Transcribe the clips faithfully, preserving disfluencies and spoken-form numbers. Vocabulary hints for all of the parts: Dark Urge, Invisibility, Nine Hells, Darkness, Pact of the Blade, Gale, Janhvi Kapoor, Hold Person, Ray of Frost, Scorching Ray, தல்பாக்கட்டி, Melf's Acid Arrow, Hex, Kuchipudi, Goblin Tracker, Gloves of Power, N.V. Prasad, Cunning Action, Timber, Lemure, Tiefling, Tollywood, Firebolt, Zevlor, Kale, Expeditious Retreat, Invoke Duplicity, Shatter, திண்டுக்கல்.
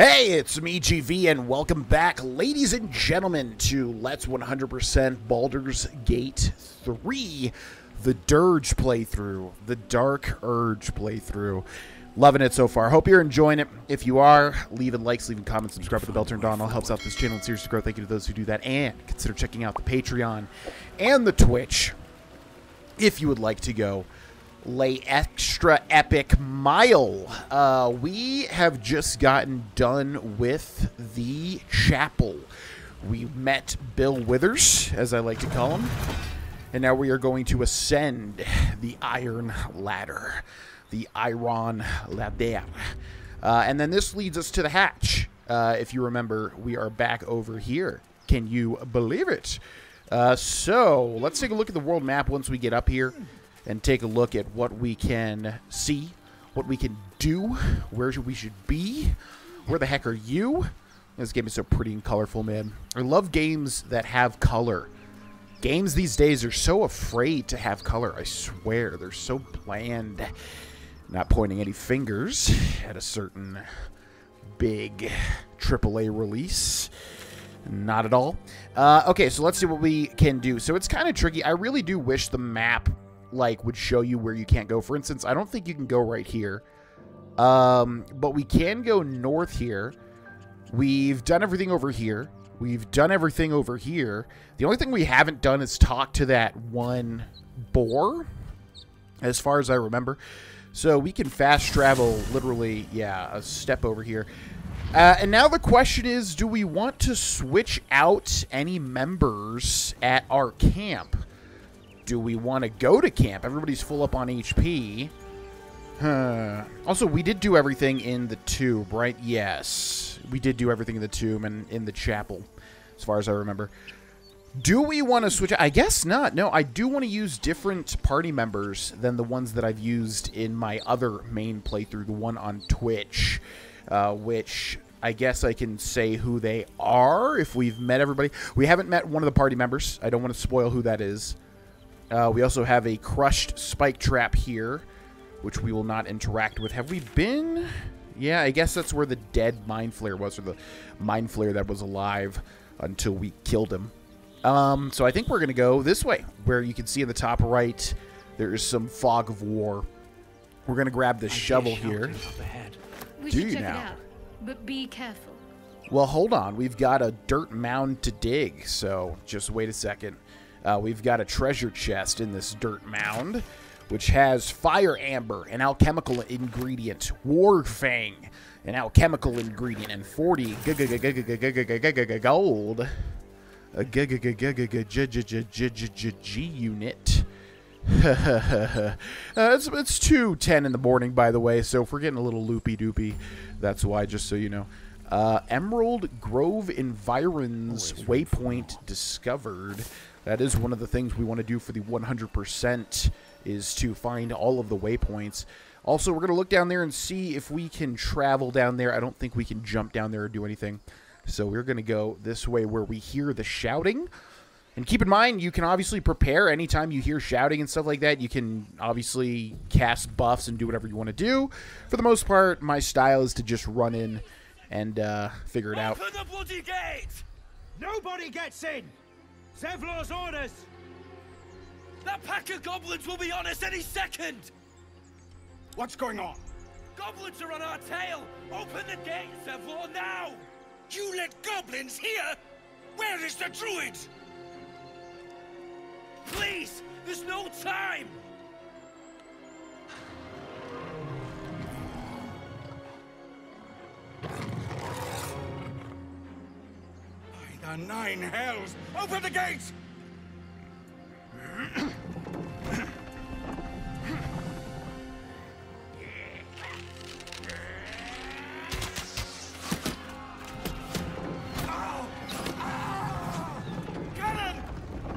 Hey, it's me, G V, and welcome back, ladies and gentlemen, to Let's one hundred percent Baldur's Gate three, the Dirge playthrough, the Dark Urge playthrough. Loving it so far. Hope you're enjoying it. If you are, leaving likes, leaving comments, subscribe with the bell turned on. All helps out this channel and series to grow. Thank you to those who do that, and consider checking out the Patreon and the Twitch if you would like to go lay extra epic mile. Uh, we have just gotten done with the chapel. We met Bill Withers, as I like to call him, and now we are going to ascend the Iron Ladder, the Iron Ladder, uh, and then this leads us to the hatch. Uh, if you remember, we are back over here. Can you believe it? Uh, so let's take a look at the world map once we get up here and take a look at what we can see, what we can do, where we should be. Where the heck are you? This game is so pretty and colorful, man. I love games that have color. Games these days are so afraid to have color, I swear. They're so bland. Not pointing any fingers at a certain big triple A release. Not at all. Uh, okay, so let's see what we can do. So it's kind of tricky. I really do wish the map like would show you where you can't go. For instance, I don't think you can go right here, um, but we can go north here. We've done everything over here. We've done everything over here. The only thing we haven't done is talk to that one boar, as far as I remember. So we can fast travel literally, yeah, a step over here. Uh, and now the question is, do we want to switch out any members at our camp? Do we want to go to camp? Everybody's full up on H P. Huh. Also, we did do everything in the tomb, right? Yes. We did do everything in the tomb and in the chapel, as far as I remember. Do we want to switch? I guess not. No, I do want to use different party members than the ones that I've used in my other main playthrough, the one on Twitch, uh, which I guess I can say who they are if we've met everybody. We haven't met one of the party members. I don't want to spoil who that is. Uh, we also have a crushed spike trap here, which we will not interact with. Have we been? Yeah, I guess that's where the dead mind flayer was, or the mind flayer that was alive until we killed him. Um, so I think we're going to go this way, where you can see in the top right, there is some fog of war. We're going to grab this shovel here. We should check it out, but be careful. Well, hold on. We've got a dirt mound to dig, so just wait a second. Uh, we've got a treasure chest in this dirt mound, which has fire amber, an alchemical ingredient, warfang, an alchemical ingredient, and forty gold, a G unit. It's two ten in the morning, by the way, so if we're getting a little loopy-doopy, that's why, just so you know. Uh, Emerald Grove Environs Waypoint discovered. That is one of the things we want to do for the one hundred percent, is to find all of the waypoints. Also, we're going to look down there and see if we can travel down there. I don't think we can jump down there or do anything. So we're going to go this way where we hear the shouting. And keep in mind, you can obviously prepare anytime you hear shouting and stuff like that. You can obviously cast buffs and do whatever you want to do. For the most part, my style is to just run in and uh, figure it out. Open the bloody gate! Nobody gets in! Zevlor's orders! That pack of goblins will be on us any second! What's going on? Goblins are on our tail! Open the gate, Zevlor, now! You let goblins here? Where is the druid? Please! There's no time! The nine hells! Open the gates! Ow! Ow! Get him!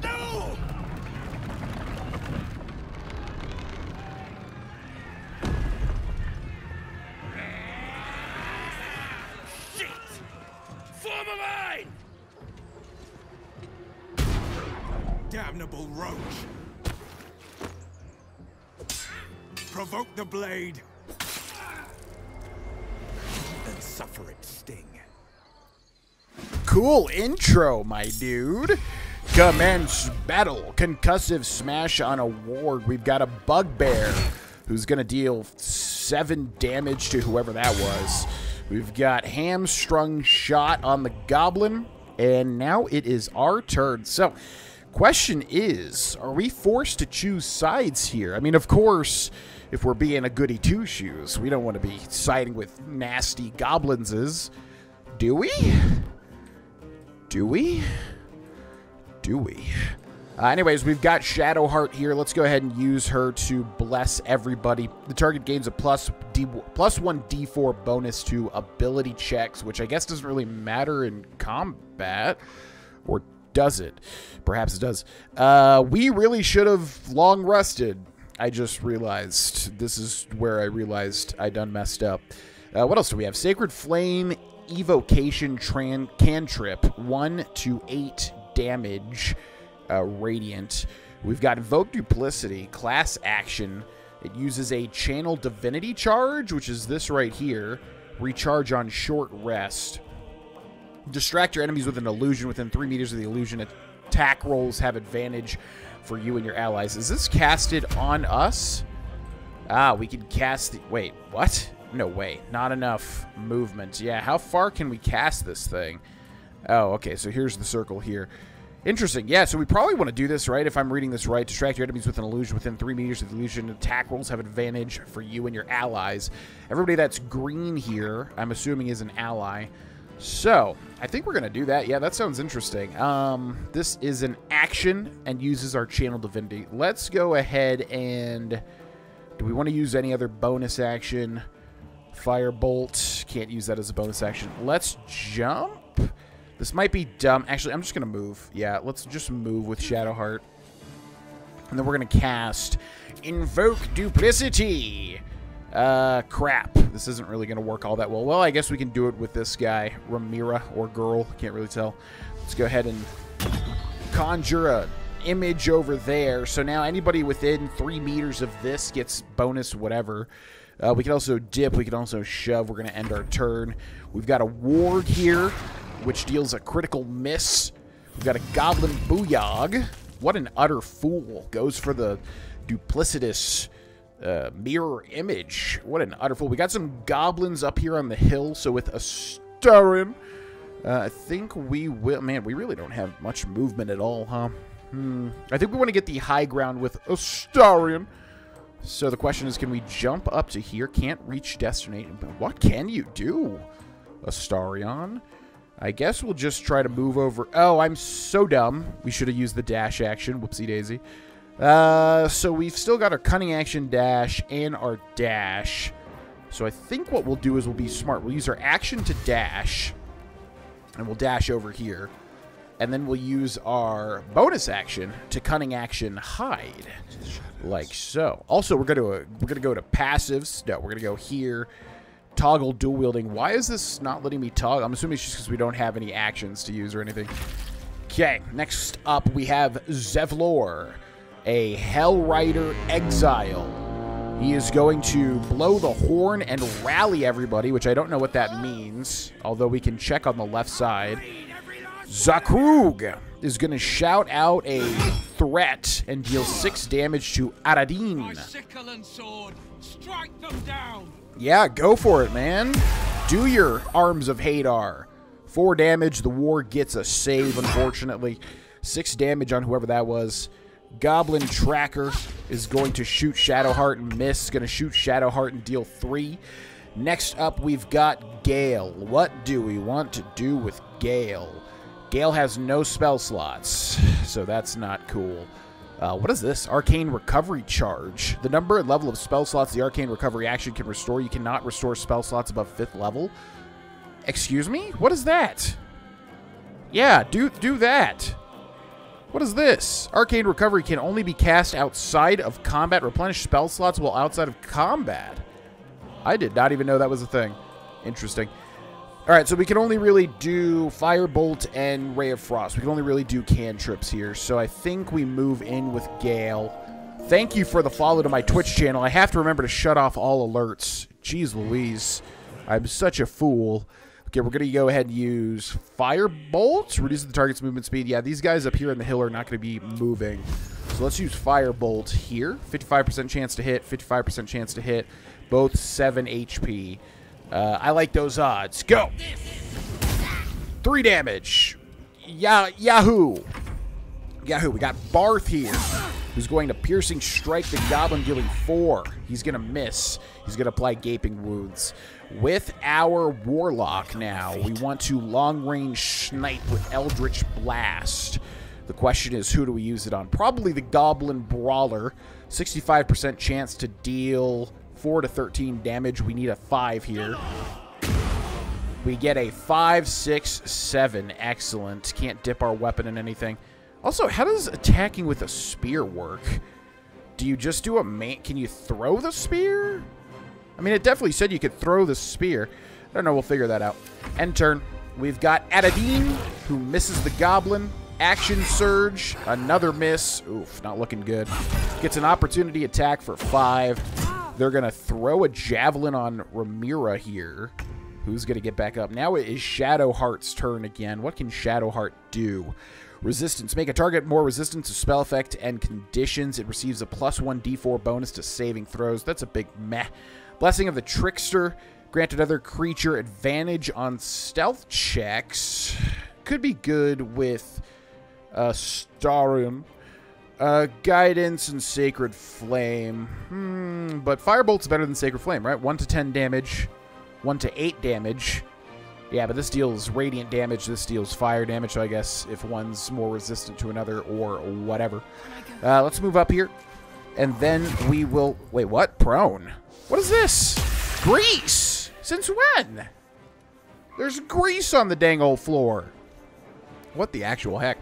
No! Shit! Form a line! Damnable roach! Provoke the blade, and suffer its sting. cool intro, my dude. Commence battle. Concussive smash on a Worg. We've got a Bugbear who's going to deal seven damage to whoever that was. We've got hamstrung shot on the goblin. And now it is our turn. So, question is, are we forced to choose sides here? I mean, of course, if we're being a goody two-shoes, we don't want to be siding with nasty goblinses. Do we? Do we? Do we? Uh, anyways, we've got Shadowheart here. Let's go ahead and use her to bless everybody. The target gains a plus, D, plus one D four bonus to ability checks, which I guess doesn't really matter in combat. Or does it? Perhaps it does. Uh, we really should have long rested. I just realized. This is where I realized I done messed up. Uh, what else do we have? Sacred Flame Evocation Tran Cantrip. One to eight damage. Uh, Radiant. We've got Invoke Duplicity, class action. It uses a Channel Divinity charge, which is this right here. Recharge on short rest. Distract your enemies with an illusion within three meters of the illusion. Attack rolls have advantage for you and your allies. Is this casted on us? Ah, we can cast the... Wait, what? No way. Not enough movement. Yeah, how far can we cast this thing? Oh, okay, so here's the circle here. Interesting. Yeah, so we probably want to do this, right? If I'm reading this right, distract your enemies with an illusion within three meters of the illusion. Attack rolls have advantage for you and your allies. Everybody that's green here, I'm assuming, is an ally. So I think we're going to do that. Yeah, that sounds interesting. Um, this is an action and uses our Channel Divinity. Let's go ahead and... Do we want to use any other bonus action? Firebolt. Can't use that as a bonus action. Let's jump. This might be dumb. Actually, I'm just going to move. Yeah, let's just move with Shadowheart. And then we're going to cast Invoke Duplicity. Uh, crap. This isn't really going to work all that well. Well, I guess we can do it with this guy, Ramira or Girl. Can't really tell. Let's go ahead and conjure an image over there. So now anybody within three meters of this gets bonus whatever. Uh, we can also dip. We can also shove. We're going to end our turn. We've got a Worg here, which deals a critical miss. We've got a Goblin Booyog. What an utter fool. Goes for the duplicitous uh, mirror image. What an utter fool. We got some goblins up here on the hill. So with Astarion, uh, I think we will... Man, we really don't have much movement at all, huh? Hmm. I think we want to get the high ground with Astarion. So the question is, can we jump up to here? Can't reach destination. But what can you do, Astarion? I guess we'll just try to move over. Oh, I'm so dumb. We should have used the dash action. Whoopsie daisy. Uh, so we've still got our cunning action dash and our dash. So I think what we'll do is we'll be smart. We'll use our action to dash. And we'll dash over here. And then we'll use our bonus action to cunning action hide. Like so. Also, we're going to uh, we're going to go to passives. No, we're going to go here. Toggle dual wielding. Why is this not letting me toggle? I'm assuming it's just because we don't have any actions to use or anything. Okay, next up we have Zevlor, a Hellrider exile. He is going to blow the horn and rally everybody, which I don't know what that means, although we can check on the left side. Zakrug is going to shout out a threat and deal six damage to Aradin. My sickle and sword, strike them down. Yeah, go for it, man. Do your Arms of Hadar. Four damage. The Worg gets a save, unfortunately. Six damage on whoever that was. Goblin Tracker is going to shoot Shadowheart and miss. Going to shoot Shadowheart and deal three. Next up, we've got Gale. What do we want to do with Gale? Gale has no spell slots, so that's not cool. Uh, what is this? Arcane Recovery Charge. The number and level of spell slots the Arcane Recovery action can restore. You cannot restore spell slots above fifth level. Excuse me? What is that? Yeah, do, do that. What is this? Arcane Recovery can only be cast outside of combat. Replenish spell slots while outside of combat. I did not even know that was a thing. Interesting. All right, so we can only really do Firebolt and Ray of Frost. We can only really do cantrips here, so I think we move in with Gale. Thank you for the follow to my Twitch channel. I have to remember to shut off all alerts. Jeez Louise, I'm such a fool. Okay, we're going to go ahead and use Firebolt. Reduces the target's movement speed. Yeah, these guys up here in the hill are not going to be moving. So let's use Firebolt here. fifty-five percent chance to hit, fifty-five percent chance to hit. Both seven H P. Uh, I like those odds. Go! Three damage. Yeah, Yahoo! Yahoo, we got Barth here, who's going to Piercing Strike the Goblin, dealing four. He's going to miss. He's going to apply Gaping Wounds. With our Warlock now, we want to long-range snipe with Eldritch Blast. The question is, who do we use it on? Probably the Goblin Brawler. sixty-five percent chance to deal four to thirteen damage. We need a five here. We get a five, six, seven. Excellent. Can't dip our weapon in anything. Also, how does attacking with a spear work? Do you just do a main... Can you throw the spear? I mean, it definitely said you could throw the spear. I don't know. We'll figure that out. End turn. We've got Aradin, who misses the goblin. Action Surge. Another miss. Oof, not looking good. Gets an opportunity attack for five. They're going to throw a javelin on Ramira here, who's going to get back up. Now it is Shadowheart's turn again. What can Shadowheart do? Resistance. Make a target more resistant to spell effect and conditions. It receives a plus one D four bonus to saving throws. That's a big meh. Blessing of the Trickster. Grant another creature advantage on stealth checks. Could be good with Astarion. Uh, Guidance and Sacred Flame. Hmm, but Firebolt's better than Sacred Flame, right? one to ten damage. one to eight damage. Yeah, but this deals radiant damage. This deals fire damage, so I guess if one's more resistant to another or whatever. Uh, let's move up here. And then we will... Wait, what? Prone? What is this? Grease! Since when? There's grease on the dang old floor. What the actual heck?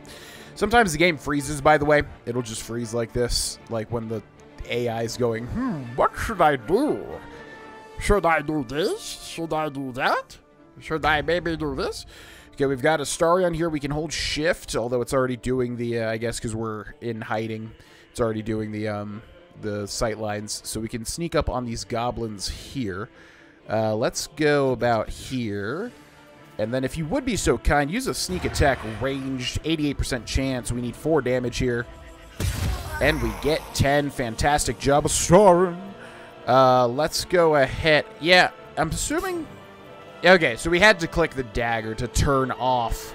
Sometimes the game freezes, by the way. It'll just freeze like this. Like when the A I's going, hmm, what should I do? Should I do this? Should I do that? Should I maybe do this? Okay, we've got Astarion here. We can hold shift, although it's already doing the, uh, I guess, because we're in hiding. It's already doing the um, the sight lines. So we can sneak up on these goblins here. Uh, let's go about here. And then if you would be so kind, use a sneak attack ranged. eighty-eight percent chance. We need four damage here. And we get ten. Fantastic job, Astarion. Uh, let's go ahead. Yeah, I'm assuming... Okay, so we had to click the dagger to turn off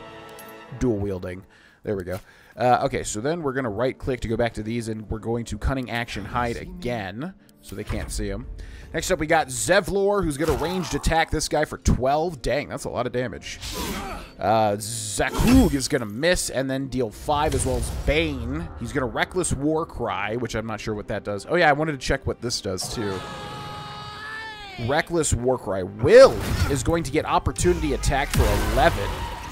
dual wielding. There we go. Uh, okay, so then we're going to right click to go back to these, and we're going to Cunning Action hide again so they can't see him. Next up, we got Zevlor, who's going to ranged attack this guy for twelve. Dang, that's a lot of damage. Uh, Zakrug is going to miss and then deal five, as well as Bane. He's going to Reckless War Cry, which I'm not sure what that does. Oh, yeah, I wanted to check what this does, too. Reckless Warcry. Will is going to get Opportunity Attack for eleven,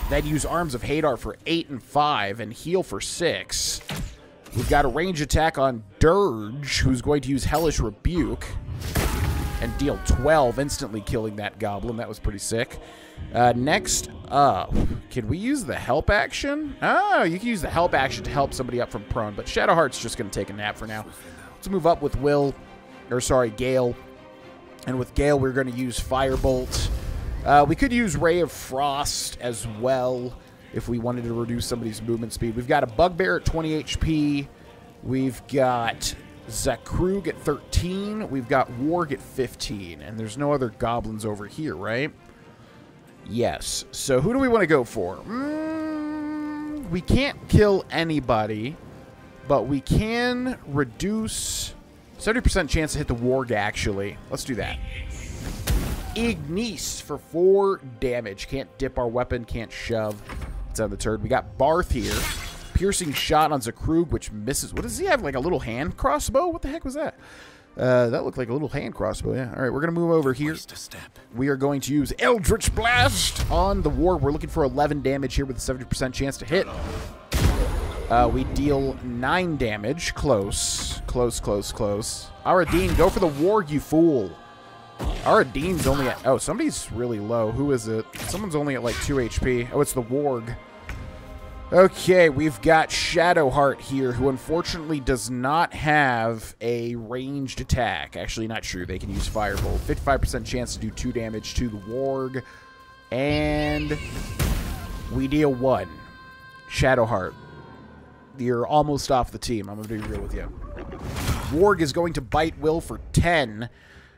then use Arms of Hadar for eight and five, and heal for six. We've got a range attack on Dirge, who's going to use Hellish Rebuke, and deal twelve, instantly killing that goblin. That was pretty sick. Uh, next up, can we use the help action? Oh, you can use the help action to help somebody up from prone, but Shadowheart's just going to take a nap for now. Let's move up with Will, or sorry, Gale. And with Gale, we're going to use Firebolt. Uh, we could use Ray of Frost as well if we wanted to reduce somebody's movement speed. We've got a Bugbear at twenty H P. We've got Zakrug at thirteen. We've got Worg at fifteen. And there's no other goblins over here, right? Yes. So who do we want to go for? Mm, we can't kill anybody, but we can reduce... seventy percent chance to hit the Worg, actually. Let's do that. Ignis for four damage. Can't dip our weapon. Can't shove. It's on the turn. We got Barth here. Piercing shot on Zakrug, which misses. What does he have? Like a little hand crossbow? What the heck was that? Uh, that looked like a little hand crossbow, yeah. All right, we're going to move over here. We are going to use Eldritch Blast on the Worg. We're looking for eleven damage here with a seventy percent chance to hit. Uh, we deal nine damage. Close. Close, close, close. Aradin, go for the Worg, you fool. Aradin's only at... Oh, somebody's really low. Who is it? Someone's only at, like, two H P. Oh, it's the Worg. Okay, we've got Shadowheart here, who unfortunately does not have a ranged attack. Actually, not true. They can use Firebolt. fifty-five percent chance to do two damage to the Worg. And we deal one. Shadowheart. You're almost off the team. I'm going to be real with you. Worg is going to bite Will for ten.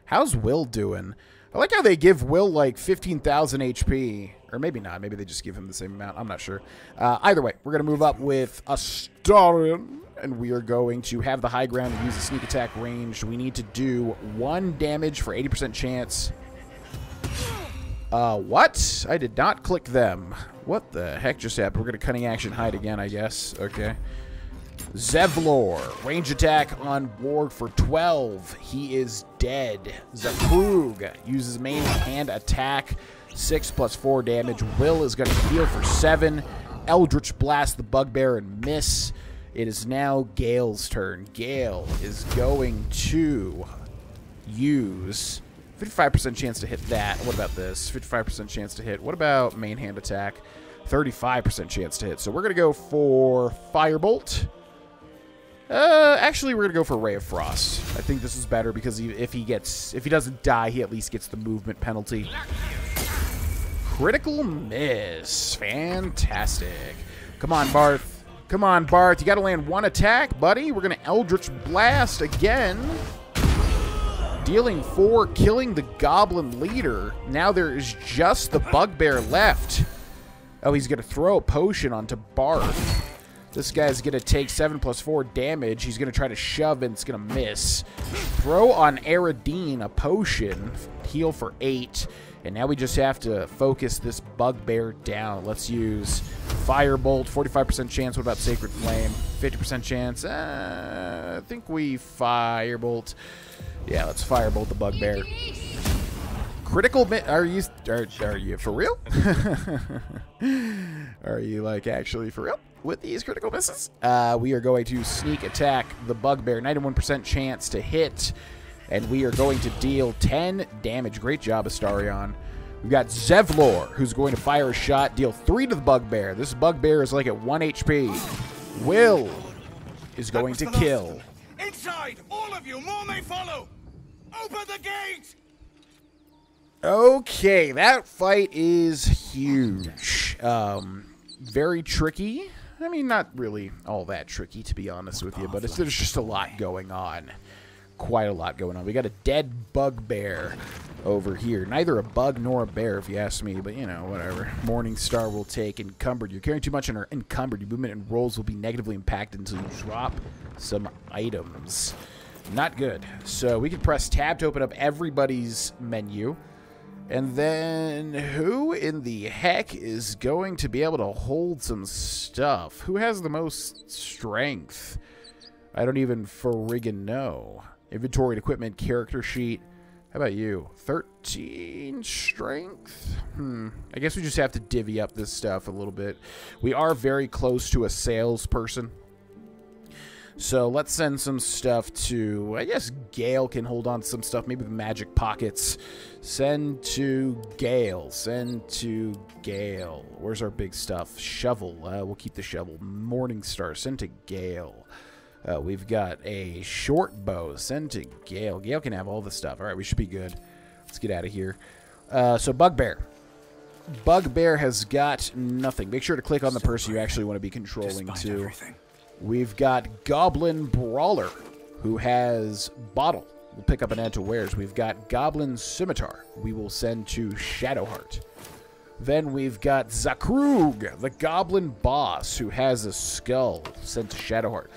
How's Will doing? I like how they give Will, like, fifteen thousand H P. Or maybe not. Maybe they just give him the same amount. I'm not sure. Uh, either way, we're going to move up with Astarion. And we are going to have the high ground and use the sneak attack range. We need to do one damage for eighty percent chance. Uh, what? I did not click them. What the heck just happened? We're going to Cunning Action hide again, I guess. Okay. Zevlor. Range attack on Worg for twelve. He is dead. Zakrug uses main hand attack. six plus four damage. Will is going to heal for seven. Eldritch Blast the Bugbear and miss. It is now Gale's turn. Gale is going to use... fifty-five percent chance to hit that. What about this? fifty-five percent chance to hit. What about main hand attack? thirty-five percent chance to hit. So we're going to go for Firebolt. Uh, actually, we're going to go for Ray of Frost. I think this is better because he, if he gets, if he doesn't die, he at least gets the movement penalty. Critical miss. Fantastic. Come on, Barth. Come on, Barth. You got to land one attack, buddy. We're going to Eldritch Blast again. Dealing four, killing the goblin leader. Now there is just the Bugbear left. Oh, he's going to throw a potion onto Barth. This guy's going to take seven plus four damage. He's going to try to shove, and it's going to miss. Throw on Aradin a potion. Heal for eight. And now we just have to focus this Bugbear down. Let's use Firebolt. forty-five percent chance. What about Sacred Flame? fifty percent chance. Uh, I think we Firebolt... Yeah, let's Firebolt the Bugbear. Critical mi- Are you are, are you for real? Are you, like, actually for real with these critical misses? Uh, we are going to sneak attack the Bugbear. ninety-one percent chance to hit. And we are going to deal ten damage. Great job, Astarion. We've got Zevlor, who's going to fire a shot, deal three to the Bugbear. This Bugbear is, like, at one H P. Will is going to kill. Inside! All of you! More may follow! Open the gate! Okay, that fight is huge. Um, very tricky. I mean, not really all that tricky, to be honest with you, but it's, there's just a lot going on. Quite a lot going on. We got a dead Bugbear over here. Neither a bug nor a bear, if you ask me, but, you know, whatever. Morningstar will take Encumbered. You're carrying too much and are encumbered. Your movement and rolls will be negatively impacted until you drop some items. Not good. So we can press tab to open up everybody's menu. And then who in the heck is going to be able to hold some stuff? Who has the most strength? I don't even friggin' know. Inventory and equipment, character sheet. How about you? thirteen strength? Hmm. I guess we just have to divvy up this stuff a little bit. We are very close to a salesperson. So let's send some stuff to... I guess Gale can hold on to some stuff. Maybe the magic pockets. Send to Gale. Send to Gale. Where's our big stuff? Shovel. Uh, we'll keep the shovel. Morningstar. Send to Gale. Uh, we've got a short bow. Send to Gale. Gale can have all the stuff. All right, we should be good. Let's get out of here. Uh, so Bugbear. Bugbear has got nothing. Make sure to click on the person you actually want to be controlling too. We've got Goblin Brawler, who has Bottle. We'll pick up and add to wares. We've got Goblin Scimitar. We will send to Shadowheart. Then we've got Zakrug, the Goblin Boss, who has a skull, sent to Shadowheart.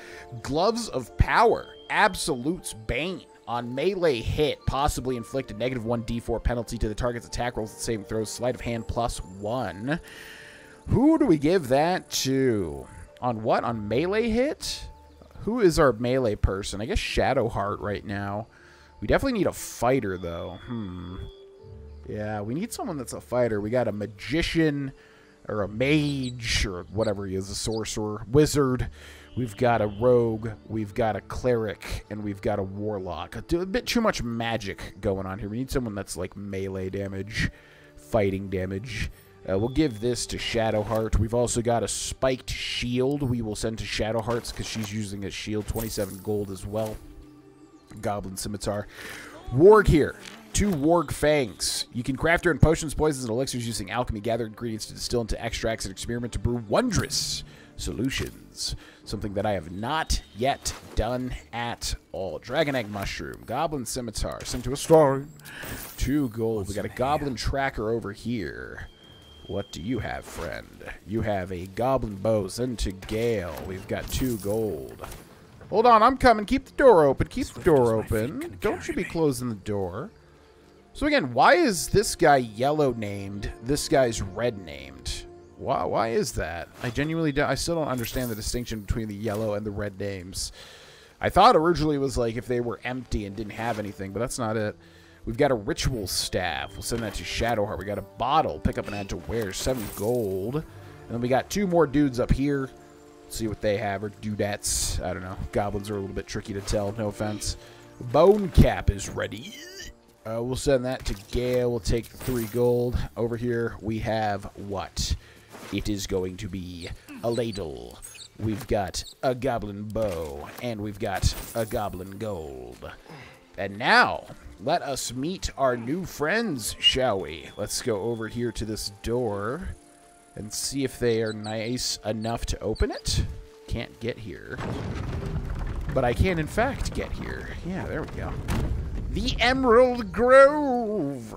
Gloves of Power, Absolute's Bane. On melee hit, possibly inflict a negative one d four penalty to the target's attack rolls and saving throws. Sleight of hand plus one. Who do we give that to? On what? On melee hit? Who is our melee person? I guess Shadowheart right now. We definitely need a fighter, though. Hmm. Yeah, we need someone that's a fighter. We got a magician or a mage or whatever he is, a sorcerer, wizard. We've got a rogue. We've got a cleric. And we've got a warlock. A bit too much magic going on here. We need someone that's like melee damage, fighting damage. Uh, we'll give this to Shadowheart. We've also got a spiked shield we will send to Shadowheart's because she's using a shield. twenty-seven gold as well. Goblin Scimitar. Worg here Two Worg Fangs. You can craft your own potions, poisons, and elixirs using alchemy. Gather ingredients to distill into extracts and experiment to brew wondrous solutions. Something that I have not yet done at all. Dragon Egg Mushroom. Goblin Scimitar. Sent to a star. Two gold. We got a Goblin Tracker over here. What do you have, friend? You have a Goblin Bow. Sent to Gale. We've got two gold. Hold on, I'm coming. Keep the door open. Keep the door open. Don't you be closing the door. So again, why is this guy yellow named? This guy's red named. Why? Why is that? I genuinely don't. I still don't understand the distinction between the yellow and the red names. I thought originally it was like if they were empty and didn't have anything, but that's not it. We've got a ritual staff. We'll send that to Shadowheart. We got a bottle. Pick up and add to wear. Seven gold. And then we got two more dudes up here. See what they have, or dudettes. I don't know. Goblins are a little bit tricky to tell. No offense. Bone Cap is ready. Uh, we'll send that to Gale. We'll take the three gold. Over here we have what? It is going to be a ladle. We've got a goblin bow, and we've got a goblin gold. And now, let us meet our new friends, shall we? Let's go over here to this door and see if they are nice enough to open it. Can't get here. But I can, in fact, get here. Yeah, there we go. The Emerald Grove!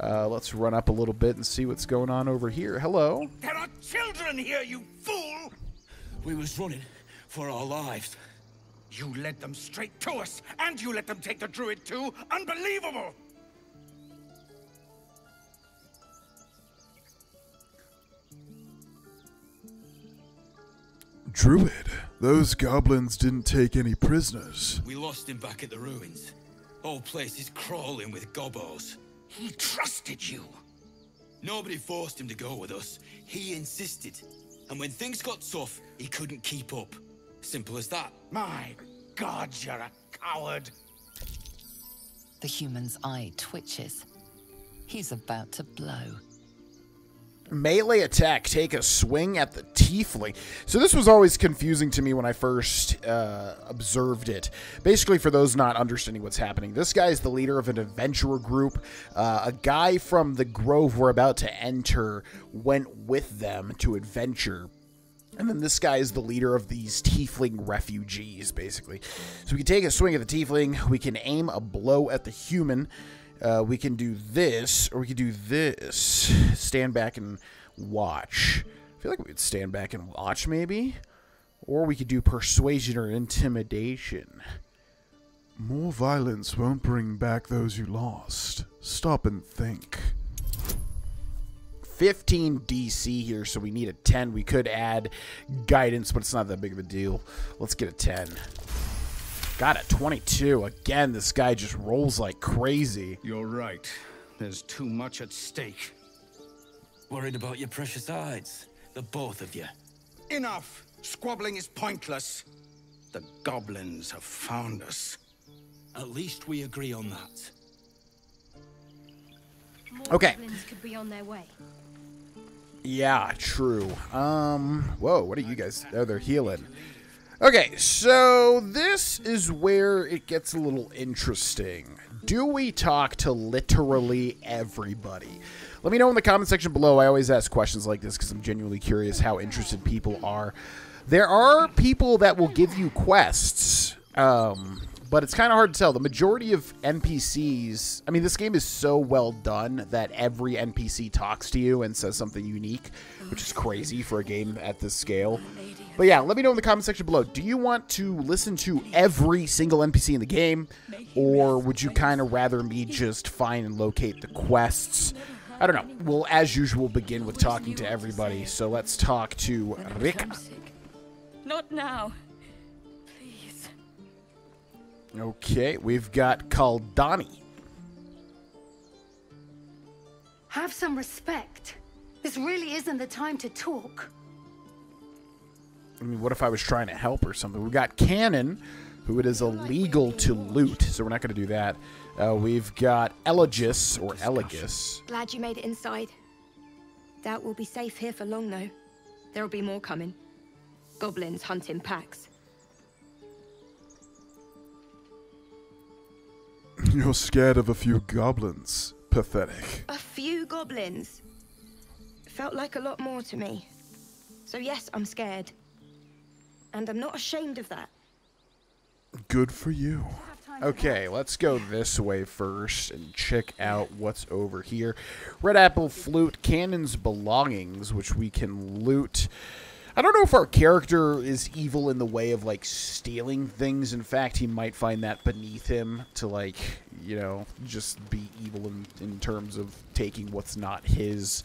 Uh, let's run up a little bit and see what's going on over here. Hello? There are children here, you fool! We was running for our lives. You led them straight to us, and you let them take the druid too? Unbelievable! Druid? Those goblins didn't take any prisoners. We lost him back at the ruins. Whole place is crawling with gobbos. He trusted you. Nobody forced him to go with us. He insisted. And when things got tough, he couldn't keep up. Simple as that. My God, you're a coward. The human's eye twitches. He's about to blow. Melee attack. Take a swing at the tiefling. So this was always confusing to me when I first uh, observed it. Basically, for those not understanding what's happening, this guy is the leader of an adventurer group. Uh, a guy from the grove we're about to enter went with them to adventure. And then this guy is the leader of these tiefling refugees, basically. So we can take a swing at the tiefling. We can aim a blow at the human. Uh, we can do this, or we can do this. Stand back and watch. I feel like we could stand back and watch, maybe. Or we could do persuasion or intimidation. More violence won't bring back those you lost. Stop and think. fifteen D C here, so we need a ten. We could add guidance, but it's not that big of a deal. Let's get a ten. Got a twenty-two. Again, this guy just rolls like crazy. You're right. There's too much at stake. Worried about your precious eyes, the both of you. Enough! Squabbling is pointless. The goblins have found us. At least we agree on that. More okay. Goblins could be on their way. Yeah, true. Um, whoa, what are you guys? Oh, they're healing. Okay, so this is where it gets a little interesting. Do we talk to literally everybody? Let me know in the comment section below. I always ask questions like this because I'm genuinely curious how interested people are. There are people that will give you quests, um, but it's kind of hard to tell. The majority of N P Cs... I mean, this game is so well done that every N P C talks to you and says something unique, which is crazy for a game at this scale. But yeah, let me know in the comment section below. Do you want to listen to every single N P C in the game? Or would you kind of rather me just find and locate the quests? I don't know. We'll, as usual, begin with talking to everybody. So let's talk to Rick. Not now. Please. Okay, we've got Kaldani. Have some respect. This really isn't the time to talk. I mean, what if I was trying to help or something? We've got Cannon, who it is illegal to loot, so we're not going to do that. Uh, we've got Elegis, or Elegus. Glad you made it inside. Doubt we'll be safe here for long, though. There'll be more coming. Goblins hunting packs. You're scared of a few goblins. Pathetic. A few goblins? Felt like a lot more to me. So yes, I'm scared. And I'm not ashamed of that. Good for you. Okay, let's go this way first and check out what's over here. Red Apple Flute, Cannon's Belongings, which we can loot. I don't know if our character is evil in the way of, like, stealing things. In fact, he might find that beneath him to, like, you know, just be evil in, in terms of taking what's not his.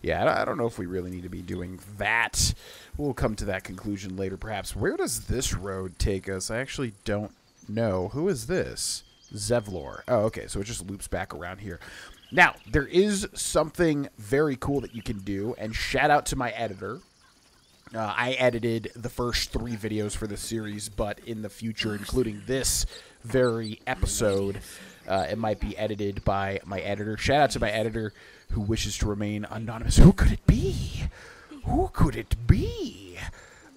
Yeah, I don't know if we really need to be doing that. We'll come to that conclusion later, perhaps. Where does this road take us? I actually don't know. Who is this? Zevlor. Oh, okay, so it just loops back around here. Now, there is something very cool that you can do, and shout out to my editor. Uh, I edited the first three videos for this series, but in the future, including this very episode, uh, it might be edited by my editor. Shout out to my editor, who wishes to remain anonymous. Who could it be? Who could it be?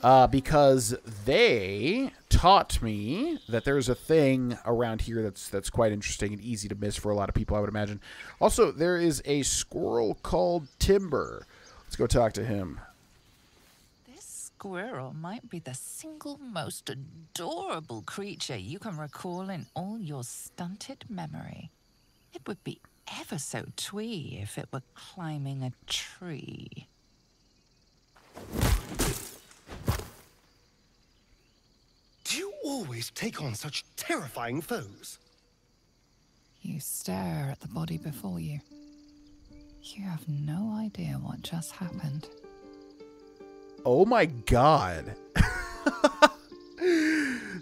Uh, because they taught me that there's a thing around here that's that's quite interesting and easy to miss for a lot of people, I would imagine. Also, there is a squirrel called Timber. Let's go talk to him. Squirrel might be the single most adorable creature you can recall in all your stunted memory. It would be ever so twee if it were climbing a tree. Do you always take on such terrifying foes? You stare at the body before you. You have no idea what just happened. Oh my god.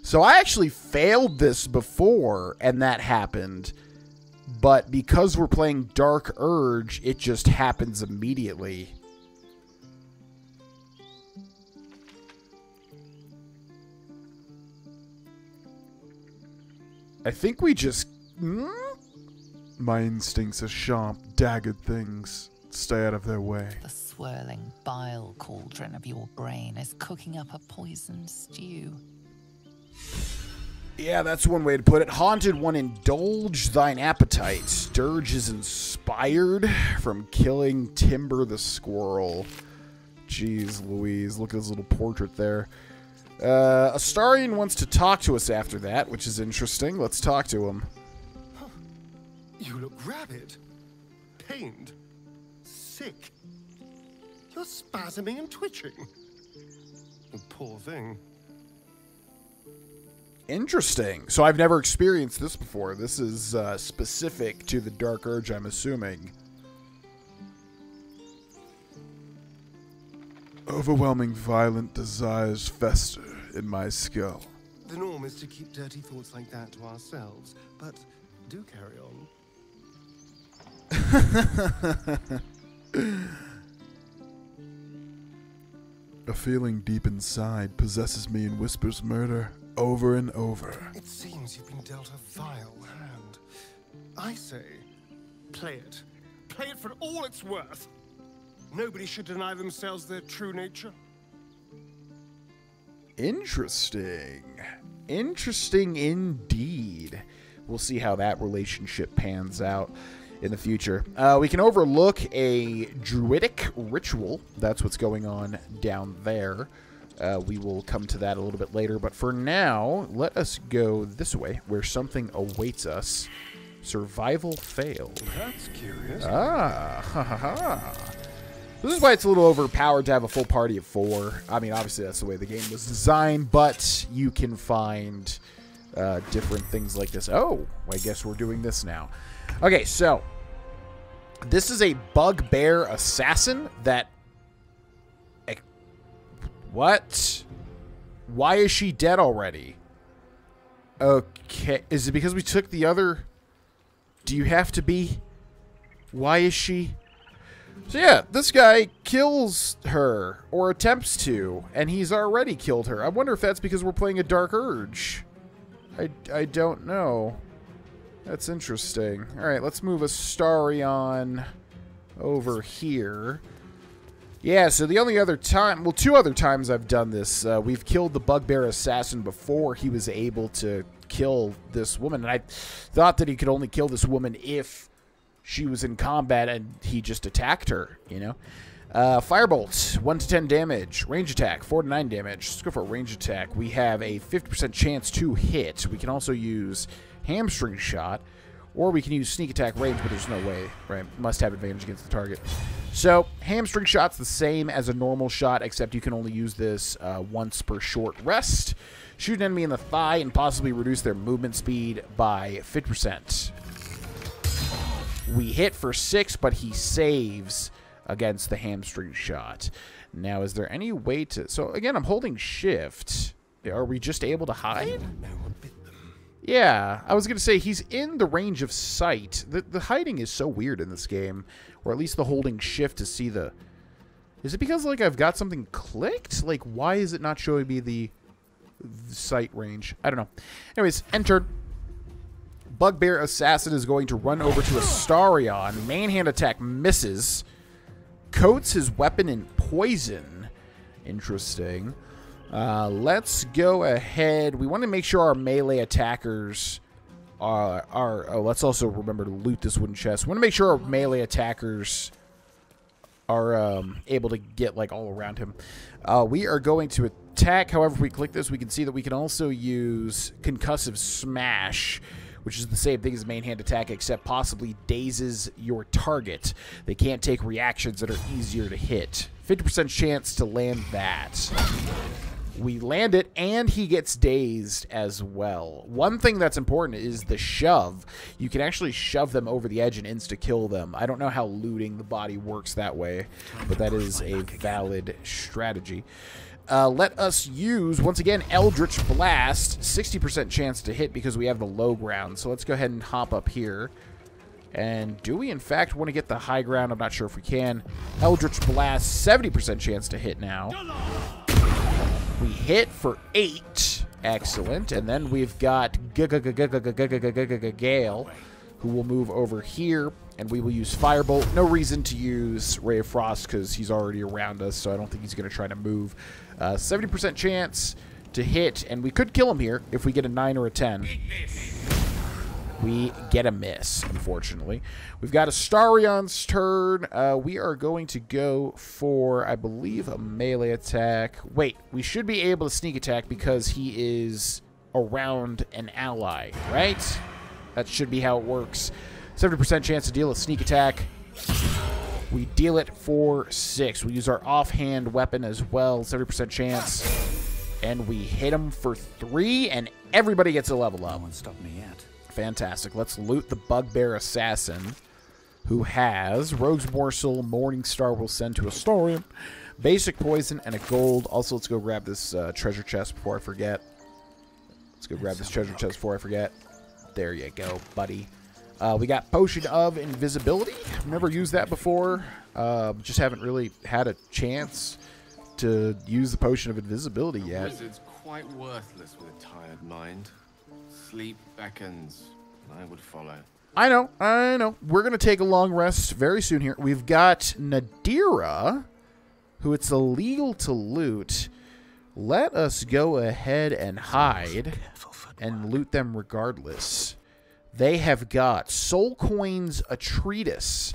So I actually failed this before, and that happened. But because we're playing Dark Urge, it just happens immediately. I think we just... Hmm? My instincts are sharp, daggered things. Stay out of their way. The swirling bile cauldron of your brain is cooking up a poison stew. Yeah, that's one way to put it. Haunted one, indulge thine appetite. Sturge is inspired from killing Timber the squirrel. Jeez Louise, look at his little portrait there. Uh, Astarion wants to talk to us after that, which is interesting. Let's talk to him. Huh. You look rabid. Pained. Sick. You're spasming and twitching. The poor thing. Interesting. So I've never experienced this before. This is uh, specific to the Dark Urge, I'm assuming. Overwhelming violent desires fester in my skull. The norm is to keep dirty thoughts like that to ourselves, but do carry on. A feeling deep inside possesses me and whispers murder over and over. It seems you've been dealt a vile hand. I say, play it. Play it for all it's worth. Nobody should deny themselves their true nature. Interesting. Interesting indeed. We'll see how that relationship pans out in the future. Uh, we can overlook a druidic ritual. That's what's going on down there. Uh, we will come to that a little bit later, but for now, let us go this way, where something awaits us. Survival failed. That's curious. Ah, ha ha ha. This is why it's a little overpowered to have a full party of four. I mean, obviously that's the way the game was designed, but you can find uh, different things like this. Oh, I guess we're doing this now. Okay, so this is a Bugbear assassin that... I, what? Why is she dead already? Okay. Is it because we took the other... Do you have to be? Why is she... So yeah, this guy kills her, or attempts to, and he's already killed her. I wonder if that's because we're playing a Dark Urge. I, I don't know. That's interesting. All right, let's move Astarion over here. Yeah, so the only other time... Well, two other times I've done this. Uh, we've killed the Bugbear assassin before he was able to kill this woman. And I thought that he could only kill this woman if she was in combat and he just attacked her, you know? Uh, Firebolt, one to ten damage. Range attack, four to nine damage. Let's go for a range attack. We have a fifty percent chance to hit. We can also use hamstring shot, or we can use sneak attack range, but there's no way, right? Must have advantage against the target. So hamstring shot's the same as a normal shot, except you can only use this uh, once per short rest. Shoot an enemy in the thigh and possibly reduce their movement speed by fifty percent. We hit for six, but he saves against the hamstring shot. Now, is there any way to... So, again, I'm holding shift. Are we just able to hide? Yeah, I was going to say he's in the range of sight. The, the hiding is so weird in this game, or at least the holding shift to see the... Is it because, like, I've got something clicked? Like, why is it not showing me the, the sight range? I don't know. Anyways, entered. Bugbear Assassin is going to run over to Astarion. Manhand attack misses. Coats his weapon in poison. Interesting. Uh, let's go ahead. We want to make sure our melee attackers are... are oh, let's also remember to loot this wooden chest. We want to make sure our melee attackers are um, able to get like all around him. Uh, we are going to attack. However, if we click this, we can see that we can also use Concussive Smash, which is the same thing as main hand attack, except possibly dazes your target. They can't take reactions that are easier to hit. fifty percent chance to land that. We land it, and he gets dazed as well. One thing that's important is the shove. You can actually shove them over the edge and insta-kill them. I don't know how looting the body works that way, but that is a valid strategy. Uh, let us use, once again, Eldritch Blast. sixty percent chance to hit because we have the low ground. So let's go ahead and hop up here. And do we, in fact, want to get the high ground? I'm not sure if we can. Eldritch Blast, seventy percent chance to hit now. We hit for eight. Excellent. And then we've got Gale, who will move over here. And we will use Firebolt. No reason to use Ray of Frost because he's already around us, so I don't think he's going to try to move. Uh, seventy percent chance to hit, and we could kill him here if we get a nine or a ten. We get a miss, unfortunately. We've got Astarion's turn. Uh, we are going to go for, I believe, a melee attack. Wait, we should be able to sneak attack because he is around an ally, right? That should be how it works. seventy percent chance to deal a sneak attack. We deal it for six. We use our offhand weapon as well. seventy percent chance. And we hit him for three, and everybody gets a level up. No one stopped me yet. Fantastic. Let's loot the Bugbear Assassin, who has Rogue's Morsel, Morning Star will send to Astarion, Basic Poison, and a gold. Also, let's go grab this uh, treasure chest before I forget. Let's go grab this treasure chest before I forget. There you go, buddy. Uh, we got Potion of Invisibility. I've never used that before. Uh, just haven't really had a chance to use the Potion of Invisibility yet. The wizard's quite worthless with a tired mind. Sleep beckons. I would follow. I know. I know. We're going to take a long rest very soon here. We've got Nadira, who it's illegal to loot. Let us go ahead and hide and loot them regardless. They have got Soul Coin's A Treatise.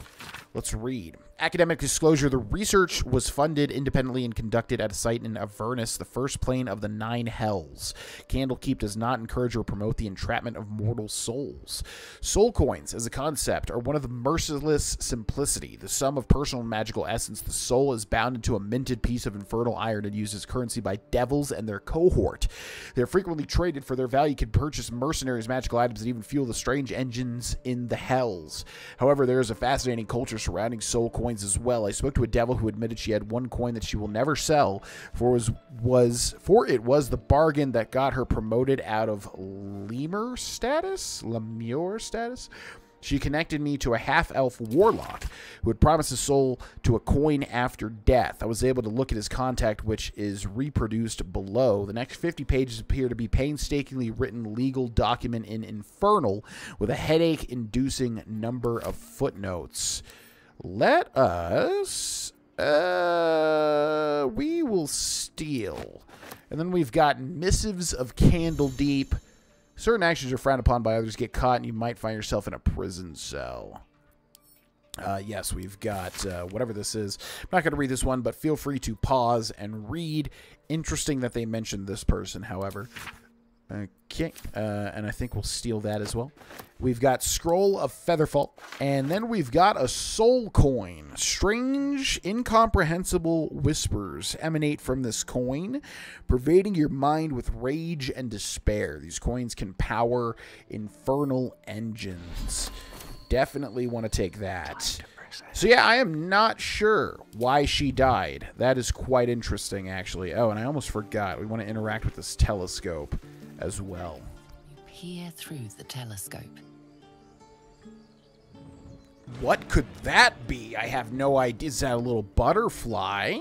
Let's read. Academic disclosure. The research was funded independently and conducted at a site in Avernus, the first plane of the Nine Hells. Candlekeep does not encourage or promote the entrapment of mortal souls. Soul coins, as a concept, are one of the merciless simplicity. The sum of personal and magical essence, the soul is bound into a minted piece of infernal iron and used as currency by devils and their cohort. They are frequently traded for their value, can purchase mercenaries, magical items, and even fuel the strange engines in the Hells. However, there is a fascinating culture surrounding soul coins as well. I spoke to a devil who admitted she had one coin that she will never sell, for was was for it was the bargain that got her promoted out of lemur status, lemur status. She connected me to a half-elf warlock who had promised his soul to a coin after death. I was able to look at his contact, which is reproduced below. The next fifty pages appear to be painstakingly written legal document in Infernal with a headache-inducing number of footnotes. Let us, uh, we will steal. And then we've got Missives of Candledeep, Certain actions are frowned upon by others. Get caught, and you might find yourself in a prison cell. Uh, yes, we've got uh, whatever this is. I'm not going to read this one, but feel free to pause and read. Interesting that they mentioned this person, however. Okay, uh, and I think we'll steal that as well. We've got Scroll of Featherfall, and then we've got a soul coin. Strange, incomprehensible whispers emanate from this coin, pervading your mind with rage and despair. These coins can power infernal engines. Definitely want to take that. So yeah, I am not sure why she died. That is quite interesting, actually. Oh, and I almost forgot. We want to interact with this telescope as well. You peer through the telescope. What could that be? I have no idea. Is that a little butterfly?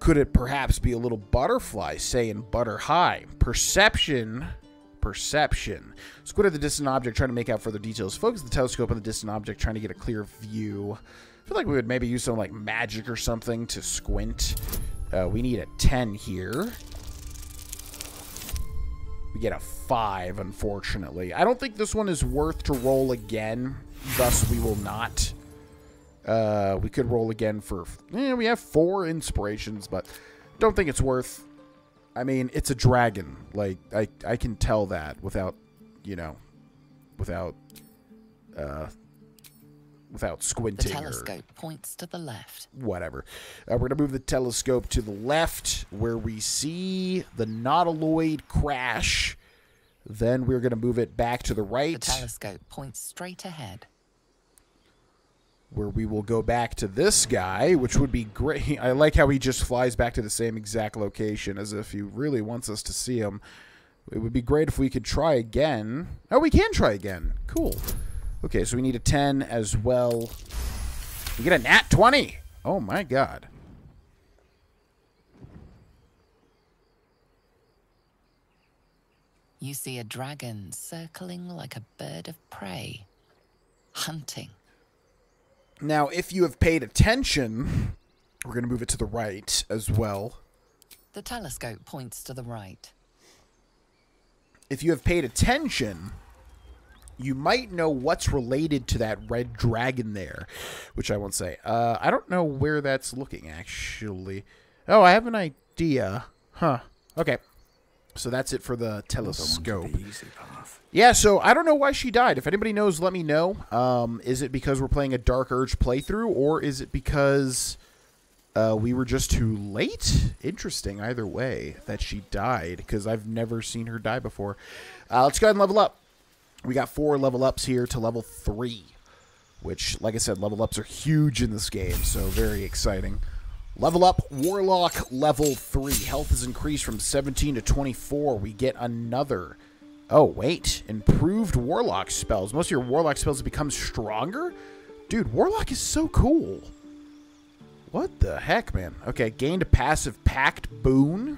Could it perhaps be a little butterfly saying butter high? Perception. Perception. Squint at the distant object, trying to make out further details. Focus the telescope on the distant object, trying to get a clear view. I feel like we would maybe use some like magic or something to squint. Uh, we need a ten here. We get a five, unfortunately. I don't think this one is worth to roll again, thus we will not. Uh, we could roll again for... Eh, we have four inspirations, but don't think it's worth... I mean, it's a dragon. Like, I, I can tell that without, you know, without, uh, without squinting. The telescope or points to the left. Whatever. Uh, we're going to move the telescope to the left where we see the nautiloid crash. Then we're going to move it back to the right. The telescope points straight ahead. Where we will go back to this guy, which would be great. I like how he just flies back to the same exact location, as if he really wants us to see him. It would be great if we could try again. Oh, we can try again. Cool. Okay, so we need a ten as well. We get a nat twenty. Oh, my God. You see a dragon circling like a bird of prey, hunting. Now, if you have paid attention, we're going to move it to the right as well. The telescope points to the right. If you have paid attention, you might know what's related to that red dragon there, which I won't say. Uh, I don't know where that's looking, actually. Oh, I have an idea. Huh. Okay. So that's it for the telescope. Yeah, so I don't know why she died. If anybody knows, let me know. Um, is it because we're playing a Dark Urge playthrough, or is it because uh, we were just too late? Interesting, either way, that she died, because I've never seen her die before. Uh, let's go ahead and level up. We got four level ups here to level three, which, like I said, level ups are huge in this game, so very exciting. Level up, Warlock, level three. Health is increased from seventeen to twenty-four. We get another. Oh, wait. Improved Warlock spells. Most of your Warlock spells have become stronger? Dude, Warlock is so cool. What the heck, man? Okay, gained a passive Pact boon.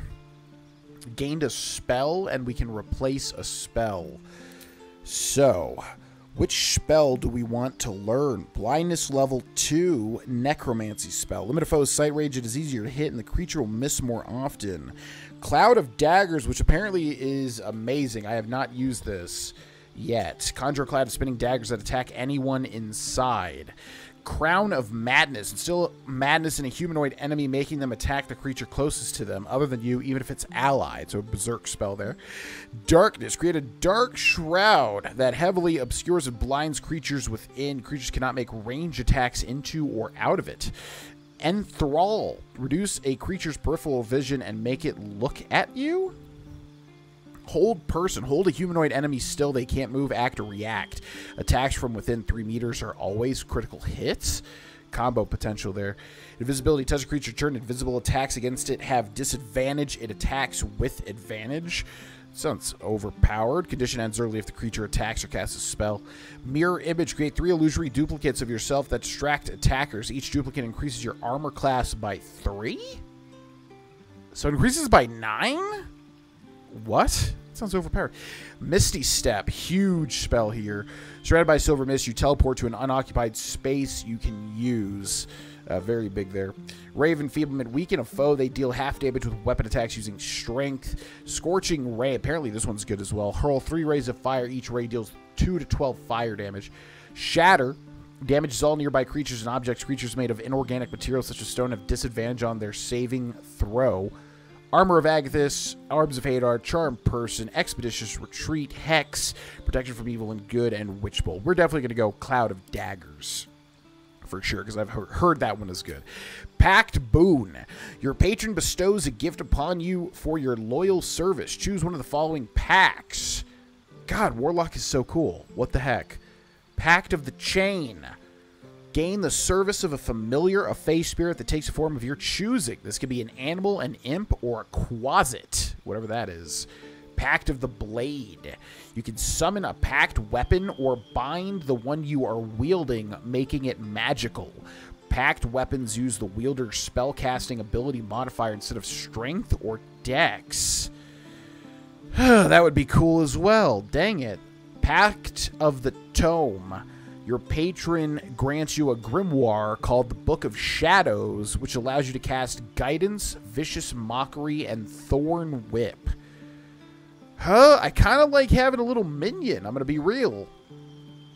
Gained a spell, and we can replace a spell. So... which spell do we want to learn? Blindness level two, necromancy spell. Limit a foe's sight range. It is easier to hit, and the creature will miss more often. Cloud of Daggers, which apparently is amazing. I have not used this yet. Conjure a cloud of spinning daggers that attack anyone inside. Crown of Madness. Instill madness in a humanoid enemy, making them attack the creature closest to them, other than you, even if it's allied. So a berserk spell there. Darkness. Create a dark shroud that heavily obscures and blinds creatures within. Creatures cannot make range attacks into or out of it. Enthrall. Reduce a creature's peripheral vision and make it look at you. Hold Person. Hold a humanoid enemy still. They can't move, act, or react. Attacks from within three meters are always critical hits. Combo potential there. Invisibility. Touch a creature. Turn invisible. Attacks against it have disadvantage. It attacks with advantage. Sounds overpowered. Condition ends early if the creature attacks or casts a spell. Mirror Image. Create three illusory duplicates of yourself that distract attackers. Each duplicate increases your armor class by three? So increases by nine? What? Sounds overpowered. Misty Step, huge spell here. Surrounded by silver mist, you teleport to an unoccupied space you can use. Uh, very big there. Ray of Enfeeblement. Weaken a foe. They deal half damage with weapon attacks using strength. Scorching Ray. Apparently this one's good as well. Hurl three rays of fire. Each ray deals two to twelve fire damage. Shatter. Damages all nearby creatures and objects. Creatures made of inorganic materials such as stone have disadvantage on their saving throw. Armor of Agathis, Arms of Hadar, Charm Person, Expeditious Retreat, Hex, Protection from Evil and Good, and Witch Bolt. We're definitely going to go Cloud of Daggers for sure, because I've heard that one is good. Pact Boon. Your patron bestows a gift upon you for your loyal service. Choose one of the following packs. God, Warlock is so cool. What the heck? Pact of the Chain. Gain the service of a familiar, a fae spirit that takes the form of your choosing. This could be an animal, an imp, or a quasit, whatever that is. Pact of the Blade. You can summon a packed weapon or bind the one you are wielding, making it magical. Packed weapons use the wielder's spellcasting ability modifier instead of strength or dex. That would be cool as well. Dang it. Pact of the Tome. Your patron grants you a grimoire called the Book of Shadows, which allows you to cast Guidance, Vicious Mockery, and Thorn Whip. Huh? I kind of like having a little minion. I'm going to be real.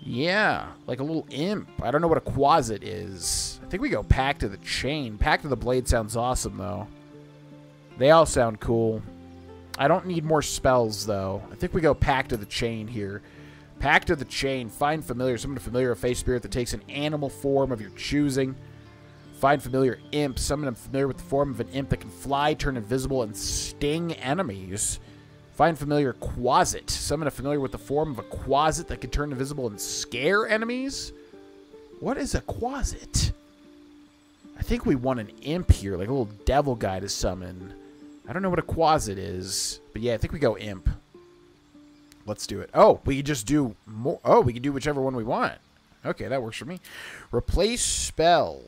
Yeah, like a little imp. I don't know what a quasit is. I think we go Pact of the Chain. Pact of the Blade sounds awesome, though. They all sound cool. I don't need more spells, though. I think we go Pact of the Chain here. Pact of the Chain. Find familiar. Summon a familiar, a fae spirit that takes an animal form of your choosing. Find familiar imp. Summon a familiar with the form of an imp that can fly, turn invisible, and sting enemies. Find familiar quasit. Summon a familiar with the form of a quasit that can turn invisible and scare enemies. What is a quasit? I think we want an imp here, like a little devil guy to summon. I don't know what a quasit is, but yeah, I think we go imp. Let's do it. Oh, we can just do more. Oh, we can do whichever one we want. Okay, that works for me. Replace spell.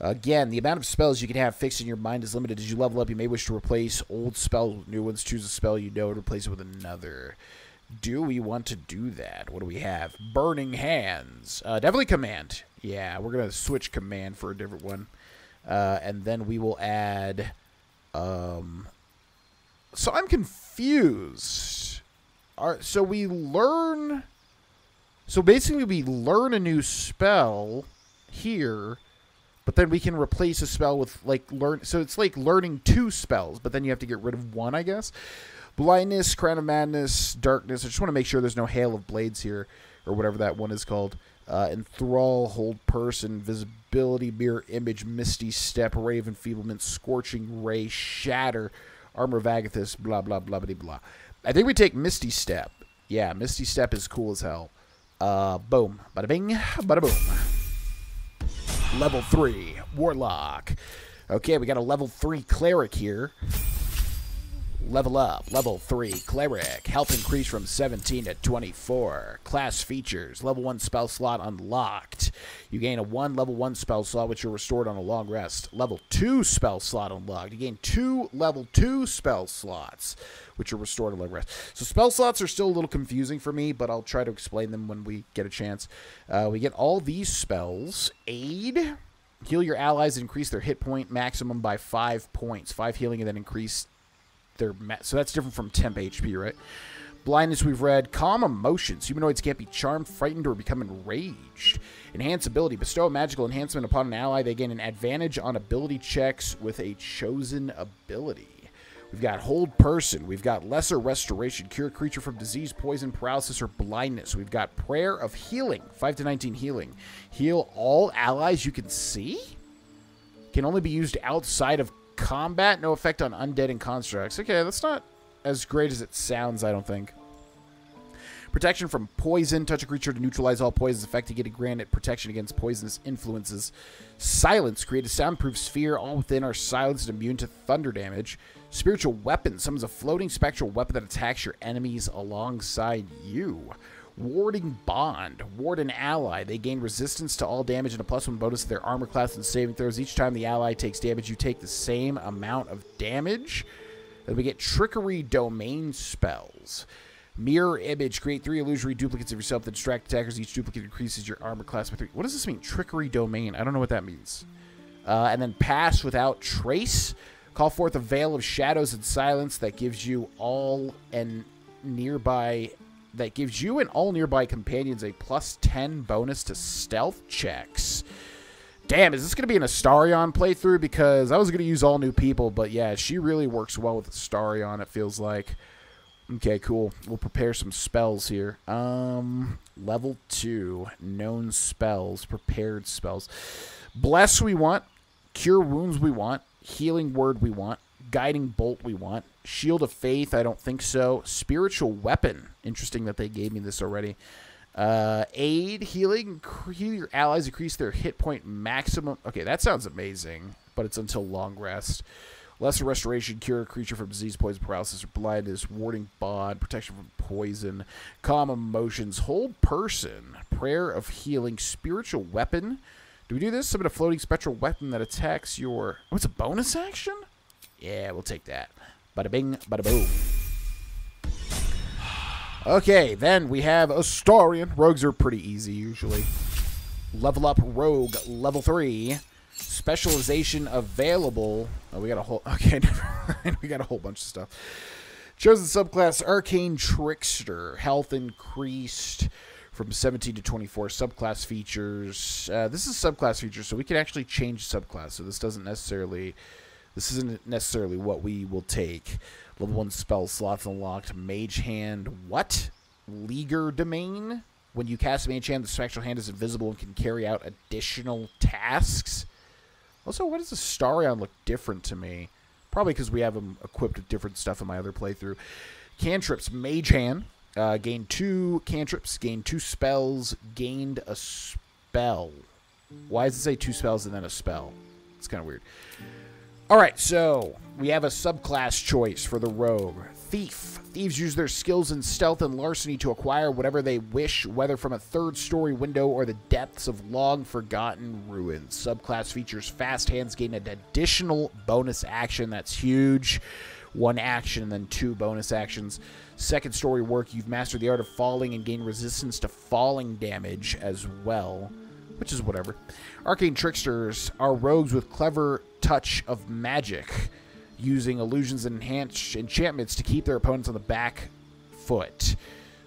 Again, the amount of spells you can have fixed in your mind is limited. As you level up, you may wish to replace old spells with new ones. Choose a spell you know and replace it with another. Do we want to do that? What do we have? Burning Hands. Uh, definitely Command. Yeah, we're going to switch Command for a different one. Uh, and then we will add... Um, so I'm confused... Right, so we learn, so basically we learn a new spell here, but then we can replace a spell with like learn, so it's like learning two spells, but then you have to get rid of one, I guess. Blindness, Crown of Madness, Darkness. I just want to make sure there's no Hail of Blades here, or whatever that one is called. Uh, Enthrall, Hold Person, Invisibility, Mirror Image, Misty Step, Ray of Enfeeblement, Scorching Ray, Shatter, Armor of Agathis, blah, blah, blah, blah, blah. I think we take Misty Step. Yeah, Misty Step is cool as hell. Uh, boom. Bada bing, bada boom. Level three, Warlock. Okay, we got a level three Cleric here. Level up, level three Cleric. Health increase from seventeen to twenty-four. Class features, level one spell slot unlocked. You gain a one level one spell slot, which are restored on a long rest. Level two spell slot unlocked. You gain two level two spell slots, which are restored on a long rest. So spell slots are still a little confusing for me, but I'll try to explain them when we get a chance. Uh, we get all these spells. Aid, heal your allies, and increase their hit point maximum by five points. Five healing and then increase their... So that's different from temp H P, right? Blindness, we've read. Calm emotions. Humanoids can't be charmed, frightened, or become enraged. Enhance ability. Bestow a magical enhancement upon an ally. They gain an advantage on ability checks with a chosen ability. We've got Hold Person. We've got Lesser Restoration. Cure a creature from disease, poison, paralysis, or blindness. We've got Prayer of Healing. five to nineteen healing. Heal all allies you can see? Can only be used outside of combat. No effect on undead and constructs. Okay, that's not as great as it sounds, I don't think. Protection from poison. Touch a creature to neutralize all poisons affected. Get a granted protection against poisonous influences. Silence. Create a soundproof sphere. All within are silenced and immune to thunder damage. Spiritual weapon. Summons a floating spectral weapon that attacks your enemies alongside you. Warding Bond. Ward an ally. They gain resistance to all damage and a plus one bonus to their armor class and saving throws. Each time the ally takes damage, you take the same amount of damage. Then we get Trickery Domain spells. Mirror Image. Create three illusory duplicates of yourself that distract attackers. Each duplicate increases your armor class by three. What does this mean? Trickery Domain. I don't know what that means. Uh, and then Pass Without Trace. Call forth a veil of shadows and silence that gives you all and nearby... that gives you and all nearby companions a plus ten bonus to stealth checks. Damn, is this going to be an Astarion playthrough? Because I was going to use all new people, but yeah, she really works well with Astarion, it feels like. Okay, cool. We'll prepare some spells here. Um, level two. Known spells. Prepared spells. Bless we want. Cure Wounds we want. Healing Word we want. Guiding Bolt we want. Shield of Faith, I don't think so. Spiritual Weapon. Interesting that they gave me this already. Uh, aid, healing, heal your allies, increase their hit point maximum. Okay, that sounds amazing, but it's until long rest. Lesser Restoration, cure a creature from disease, poison, paralysis, or blindness. Warding Bond, protection from poison. Calm emotions, hold person. Prayer of healing, spiritual weapon. Do we do this? Summon a floating spectral weapon that attacks your... Oh, it's a bonus action? Yeah, we'll take that. Bada bing, bada boom. Okay, then we have Astarion. Rogues are pretty easy usually. Level up Rogue, level three. Specialization available. Oh, we got a whole. Okay, never mind. We got a whole bunch of stuff. Chosen subclass: Arcane Trickster. Health increased from seventeen to twenty-four. Subclass features. Uh, this is subclass features, so we can actually change subclass. So this doesn't necessarily. This isn't necessarily what we will take. Level one spell slots unlocked. Mage Hand. What? Leaguer Domain? When you cast Mage Hand, the spectral hand is invisible and can carry out additional tasks. Also, why does the Astarion look different to me? Probably because we have them equipped with different stuff in my other playthrough. Cantrips. Mage Hand. Uh, gain two cantrips. Gain two spells. Gained a spell. Why does it say two spells and then a spell? It's kind of weird. All right, so we have a subclass choice for the rogue. Thief. Thieves use their skills in stealth and larceny to acquire whatever they wish, whether from a third-story window or the depths of long-forgotten ruins. Subclass features fast hands gain an additional bonus action. That's huge. One action and then two bonus actions. Second-story work. You've mastered the art of falling and gain resistance to falling damage as well, which is whatever. Arcane Tricksters are rogues with clever touch of magic, using illusions and enhanced enchantments to keep their opponents on the back foot.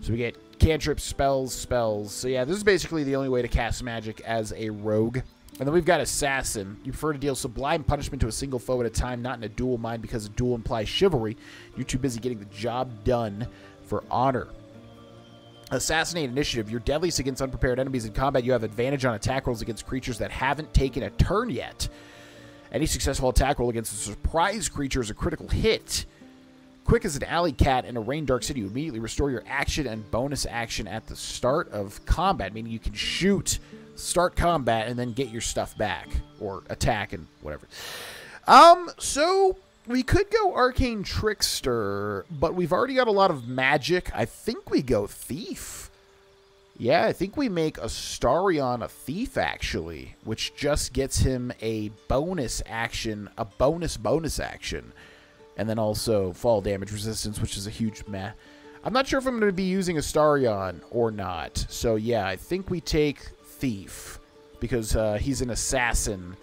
So we get cantrips, spells, spells. So yeah, this is basically the only way to cast magic as a rogue. And then we've got Assassin. You prefer to deal sublime punishment to a single foe at a time, not in a duel mind, because a duel implies chivalry. You're too busy getting the job done for honor. Assassinate Initiative. You're deadliest against unprepared enemies in combat. You have advantage on attack rolls against creatures that haven't taken a turn yet. Any successful attack roll against a surprise creature is a critical hit. Quick as an alley cat in a rain dark city, you immediately restore your action and bonus action at the start of combat, meaning you can shoot, start combat, and then get your stuff back, or attack and whatever. Um, so we could go Arcane Trickster, but we've already got a lot of magic. I think we go Thief. Yeah, I think we make Astarion a thief, actually, which just gets him a bonus action, a bonus bonus action, and then also fall damage resistance, which is a huge meh. I'm not sure if I'm going to be using Astarion or not, so yeah, I think we take Thief, because uh, he's an assassin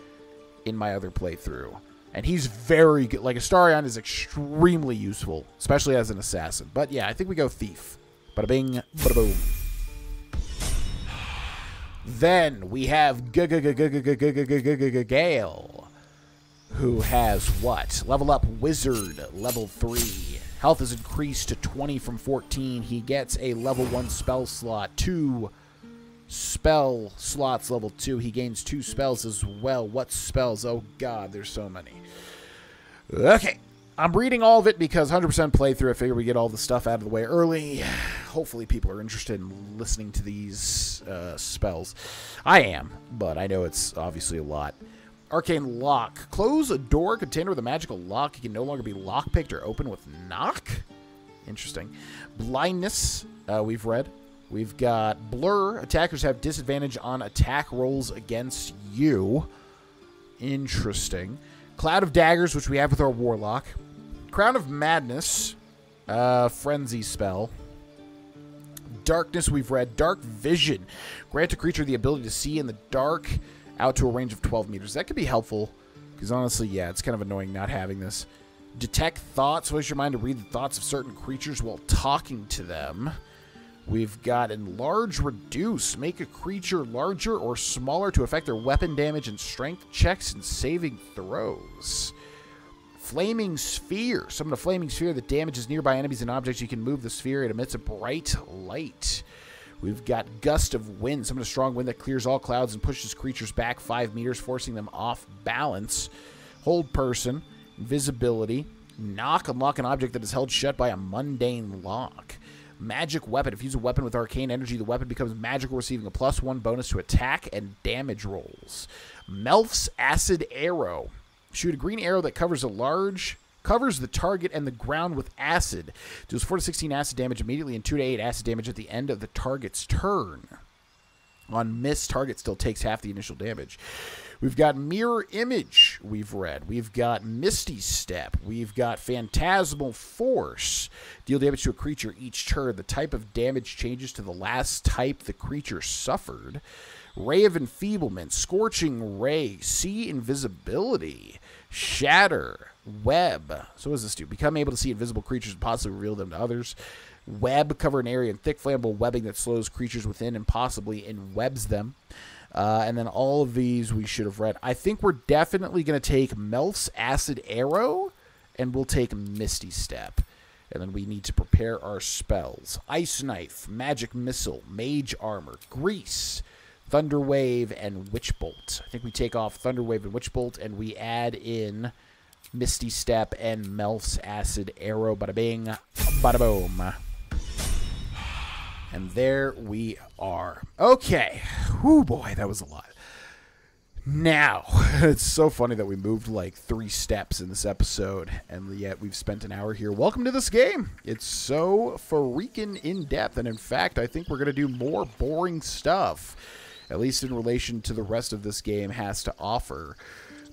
in my other playthrough, and he's very good. Like, Astarion is extremely useful, especially as an assassin, but yeah, I think we go Thief. Bada bing, bada boom. Then we have Gale, who has what? Level up Wizard, level three. Health is increased to twenty from fourteen. He gets a level one spell slot, two spell slots, level two. He gains two spells as well. What spells? Oh, God, there's so many. Okay. I'm reading all of it because one hundred percent playthrough, I figure we get all the stuff out of the way early. Hopefully people are interested in listening to these uh, spells. I am, but I know it's obviously a lot. Arcane Lock. Close a door container with a magical lock. It can no longer be lockpicked or open with knock. Interesting. Blindness, uh, we've read. We've got Blur. Attackers have disadvantage on attack rolls against you. Interesting. Cloud of Daggers, which we have with our Warlock. Crown of Madness, uh, Frenzy spell. Darkness, we've read. Dark Vision. Grant a creature the ability to see in the dark out to a range of twelve meters. That could be helpful, because honestly, yeah, it's kind of annoying not having this. Detect thoughts. Allows your mind to read the thoughts of certain creatures while talking to them. We've got enlarge, reduce. Make a creature larger or smaller to affect their weapon damage and strength checks and saving throws. Flaming sphere. Summon a flaming sphere that damages nearby enemies and objects. You can move the sphere. It emits a bright light. We've got gust of wind. Summon a strong wind that clears all clouds and pushes creatures back five meters, forcing them off balance. Hold person. Invisibility. Knock. Unlock an object that is held shut by a mundane lock. Magic weapon. If you use a weapon with arcane energy, the weapon becomes magical, receiving a plus one bonus to attack and damage rolls. Melf's acid arrow. Shoot a green arrow that covers a large covers the target and the ground with acid. Deals four to sixteen acid damage immediately and two to eight acid damage at the end of the target's turn. On miss, target still takes half the initial damage. We've got Mirror Image, we've read. We've got Misty Step. We've got Phantasmal Force. Deal damage to a creature each turn. The type of damage changes to the last type the creature suffered. Ray of Enfeeblement. Scorching Ray. See Invisibility. Shatter. Web. So what does this do? Become able to see invisible creatures and possibly reveal them to others. Web. Cover an area in thick flammable webbing that slows creatures within and possibly enwebs them. Uh, and then all of these we should have read. I think we're definitely going to take Melf's Acid Arrow, and we'll take Misty Step. And then we need to prepare our spells. Ice Knife, Magic Missile, Mage Armor, Grease, Thunder Wave, and Witch Bolt. I think we take off Thunder Wave and Witch Bolt, and we add in Misty Step and Melf's Acid Arrow. Bada bing, bada boom. And there we are. Okay. Oh boy, that was a lot. Now, it's so funny that we moved like three steps in this episode, and yet we've spent an hour here. Welcome to this game. It's so freaking in-depth, and in fact, I think we're going to do more boring stuff, at least in relation to the rest of this game has to offer,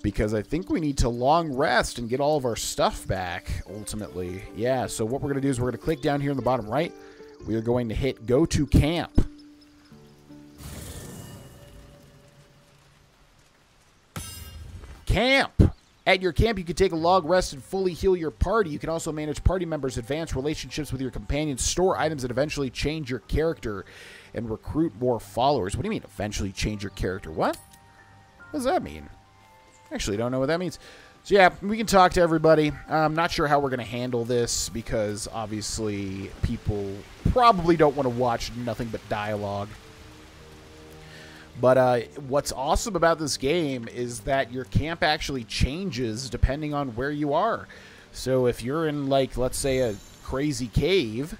because I think we need to long rest and get all of our stuff back, ultimately. Yeah, so what we're going to do is we're going to click down here in the bottom right. We are going to hit go to camp. Camp. At your camp, you can take a long rest and fully heal your party. You can also manage party members, advance relationships with your companions, store items, and eventually change your character and recruit more followers. What do you mean, eventually change your character? What? What does that mean? I actually don't know what that means. So yeah, we can talk to everybody. I'm not sure how we're going to handle this because obviously people probably don't want to watch nothing but dialogue. But uh, what's awesome about this game is that your camp actually changes depending on where you are. So if you're in, like, let's say a crazy cave,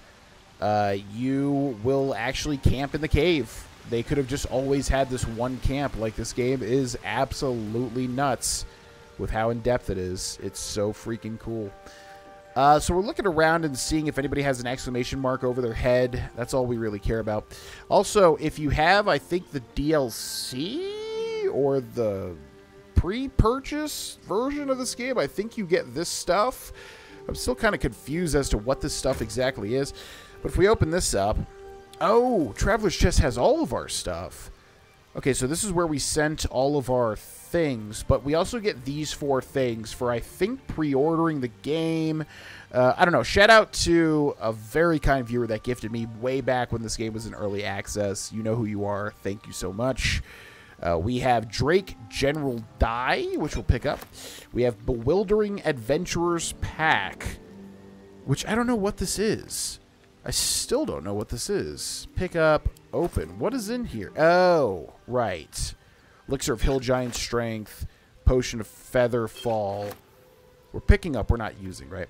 uh, you will actually camp in the cave. They could have just always had this one camp. Like, this game is absolutely nuts. With how in-depth it is, it's so freaking cool. Uh, so we're looking around and seeing if anybody has an exclamation mark over their head. That's all we really care about. Also, if you have, I think, the D L C or the pre-purchase version of this game, I think you get this stuff. I'm still kind of confused as to what this stuff exactly is. But if we open this up... Oh, Traveler's Chest has all of our stuff. Okay, so this is where we sent all of our things, but we also get these four things for, I think, pre-ordering the game. Uh, I don't know. Shout out to a very kind viewer that gifted me way back when this game was in early access. You know who you are. Thank you so much. Uh, we have Drake General Die, which we'll pick up. We have Bewildering Adventurers Pack, which I don't know what this is. I still don't know what this is. Pick up, open. What is in here? Oh, right. Elixir of Hill Giant Strength, Potion of Feather Fall. We're picking up, we're not using, right?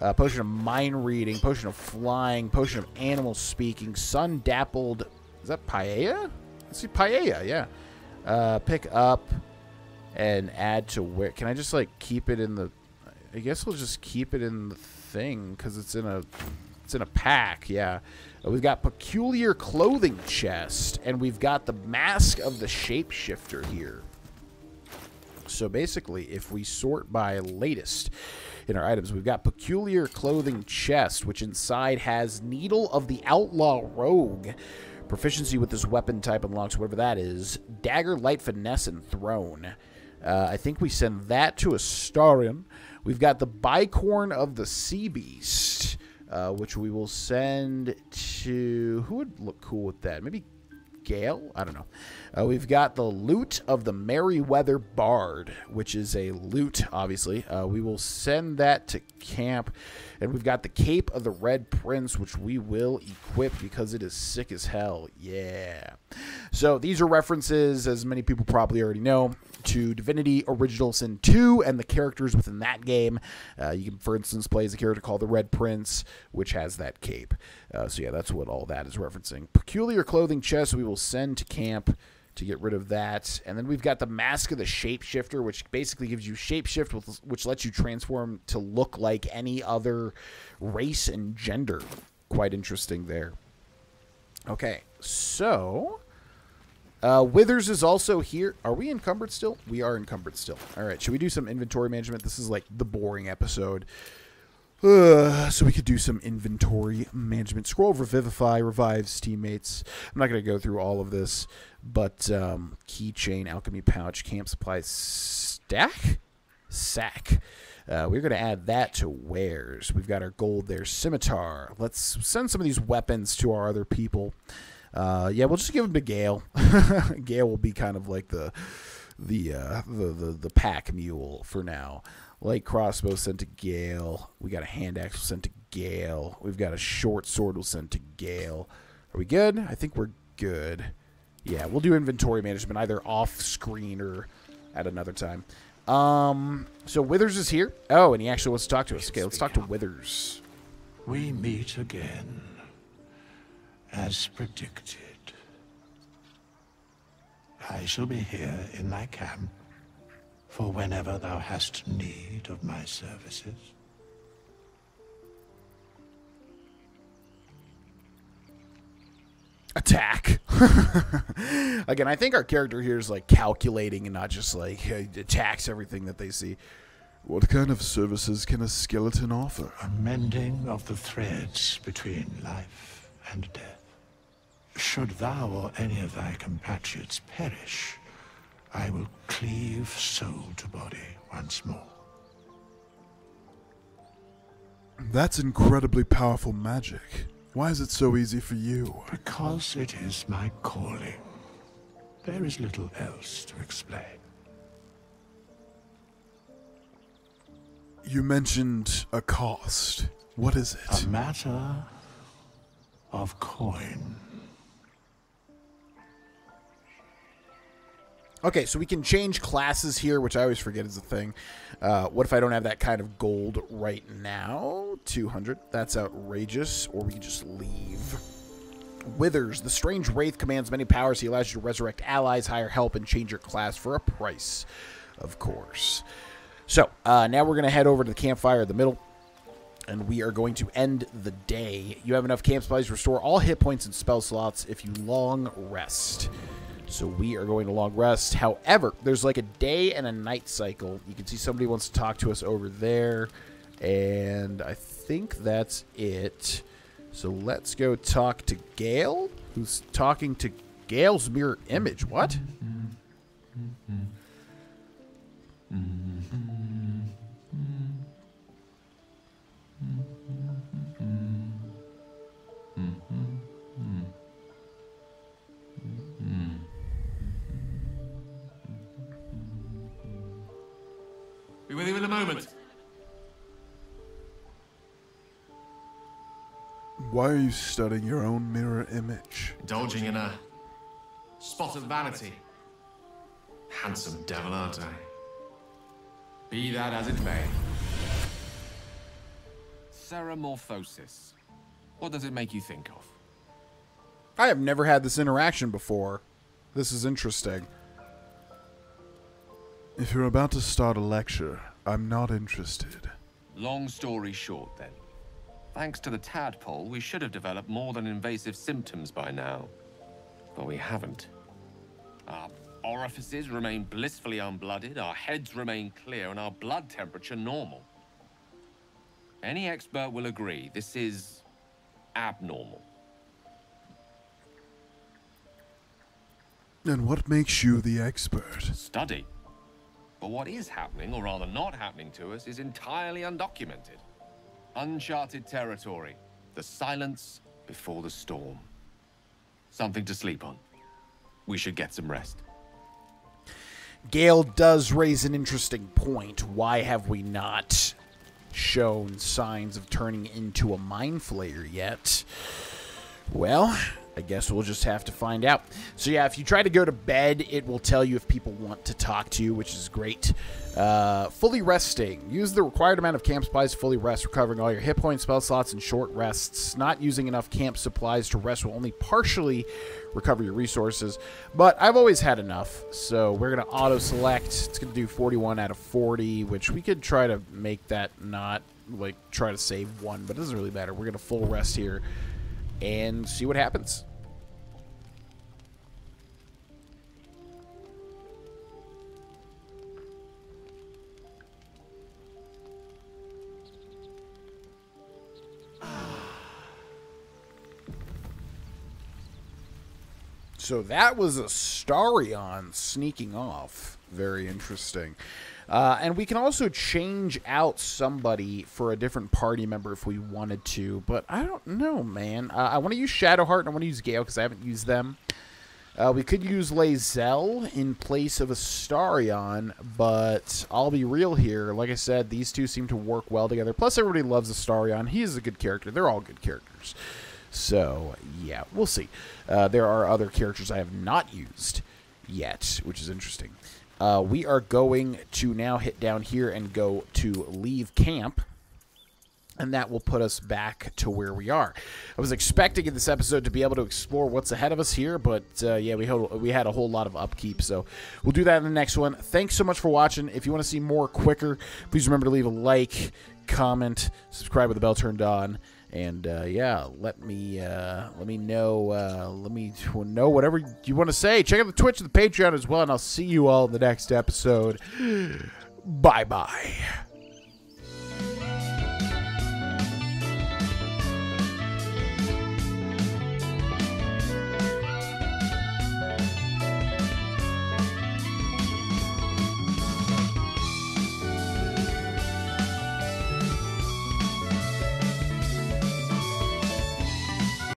Uh, Potion of Mind Reading, Potion of Flying, Potion of Animal Speaking, Sun Dappled. Is that Paella? Let's see, Paella, yeah. Uh, pick up and add to where. Can I just, like, keep it in the. I guess we'll just keep it in the thing because it's in a. It's in a pack, yeah. We've got Peculiar Clothing Chest, and we've got the Mask of the Shapeshifter here. So basically, if we sort by latest in our items, we've got Peculiar Clothing Chest, which inside has Needle of the Outlaw Rogue. Proficiency with this weapon type unlocks whatever that is. Dagger, Light, Finesse, and Thrown. Uh, I think we send that to Astarion. We've got the Bicorn of the Sea Beast, uh, which we will send to... Who would look cool with that? Maybe Gale? I don't know. Uh, we've got the Lute of the Merryweather Bard, which is a lute, obviously. Uh, we will send that to camp. And we've got the Cape of the Red Prince, which we will equip because it is sick as hell. Yeah. So these are references, as many people probably already know, to Divinity Original Sin two and the characters within that game. Uh, you can, for instance, play as a character called the Red Prince, which has that cape. Uh, so yeah, that's what all that is referencing. Peculiar Clothing Chest we will send to camp to get rid of that. And then we've got the Mask of the Shapeshifter, which basically gives you shapeshift, which lets you transform to look like any other race and gender. Quite interesting there. Okay, so... Uh, Withers is also here. Are we encumbered still? We are encumbered still. All right, should we do some inventory management? This is like the boring episode. Uh, so we could do some inventory management. Scroll of Revivify revives teammates. I'm not going to go through all of this, but um, keychain, alchemy pouch, camp supplies, stack? Sack. Uh, we're going to add that to wares. We've got our gold there. Scimitar. Let's send some of these weapons to our other people. Uh, yeah, we'll just give him to Gale. Gale will be kind of like the the, uh, the the the pack mule for now. Light crossbow sent to Gale. We got a hand axe sent to Gale. We've got a short sword we'll send to Gale. Are we good? I think we're good. Yeah, we'll do inventory management either off screen or at another time. Um, so Withers is here. Oh, and he actually wants to talk to us. Okay, let's talk to Withers. We meet again. As predicted, I shall be here in thy camp for whenever thou hast need of my services. Attack. Again, I think our character here is like calculating and not just like attacks everything that they see. What kind of services can a skeleton offer? A mending of the threads between life and death. Should thou or any of thy compatriots perish, I will cleave soul to body once more. That's incredibly powerful magic. Why is it so easy for you? Because it is my calling. There is little else to explain. You mentioned a cost. What is it? A matter of coin. Okay, so we can change classes here, which I always forget is a thing. Uh, what if I don't have that kind of gold right now? two hundred. That's outrageous. Or we can just leave. Withers. The strange wraith commands many powers. He allows you to resurrect allies, hire help, and change your class for a price, of course. So, uh, now we're going to head over to the campfire in the middle. And we are going to end the day. You have enough camp supplies to restore all hit points and spell slots if you long rest. So we are going to long rest. However, there's like a day and a night cycle. You can see somebody wants to talk to us over there. And I think that's it. So let's go talk to Gale, who's talking to Gale's mirror image. What? Mm-hmm. Mm-hmm. Be with you in a moment. Why are you studying your own mirror image? Indulging in a spot of vanity. Handsome devil, aren't I? Be that as it may. Seramorphosis. What does it make you think of? I have never had this interaction before. This is interesting. If you're about to start a lecture, I'm not interested. Long story short, then. Thanks to the tadpole, we should have developed more than invasive symptoms by now. But we haven't. Our orifices remain blissfully unblooded, our heads remain clear, and our blood temperature normal. Any expert will agree this is abnormal. Then what makes you the expert? Study. But what is happening, or rather not happening to us, is entirely undocumented. Uncharted territory. The silence before the storm. Something to sleep on. We should get some rest. Gale does raise an interesting point. Why have we not shown signs of turning into a mind flayer yet? Well, I guess we'll just have to find out. So yeah, if you try to go to bed, it will tell you if people want to talk to you, which is great. Uh, fully resting. Use the required amount of camp supplies to fully rest, recovering all your hit points, spell slots, and short rests. Not using enough camp supplies to rest will only partially recover your resources, but I've always had enough, so we're going to auto-select. It's going to do forty-one out of forty, which we could try to make that not, like, try to save one, but it doesn't really matter. We're going to full rest here and see what happens. So that was Astarion sneaking off. Very interesting. Uh, and we can also change out somebody for a different party member if we wanted to. But I don't know, man. Uh, I want to use Shadowheart and I want to use Gale because I haven't used them. Uh, we could use Lazelle in place of Astarion, but I'll be real here. Like I said, these two seem to work well together. Plus, everybody loves Astarion. He is a good character. They're all good characters. So, yeah, we'll see. Uh, there are other characters I have not used yet, which is interesting. Uh, we are going to now hit down here and go to leave camp. And that will put us back to where we are. I was expecting in this episode to be able to explore what's ahead of us here, but uh, yeah, we, we had a whole lot of upkeep, so we'll do that in the next one. Thanks so much for watching. If you want to see more quicker, please remember to leave a like, comment, subscribe with the bell turned on. And uh, yeah, let me uh, let me know uh, let me know whatever you want to say. Check out the Twitch and the Patreon as well, and I'll see you all in the next episode. Bye bye.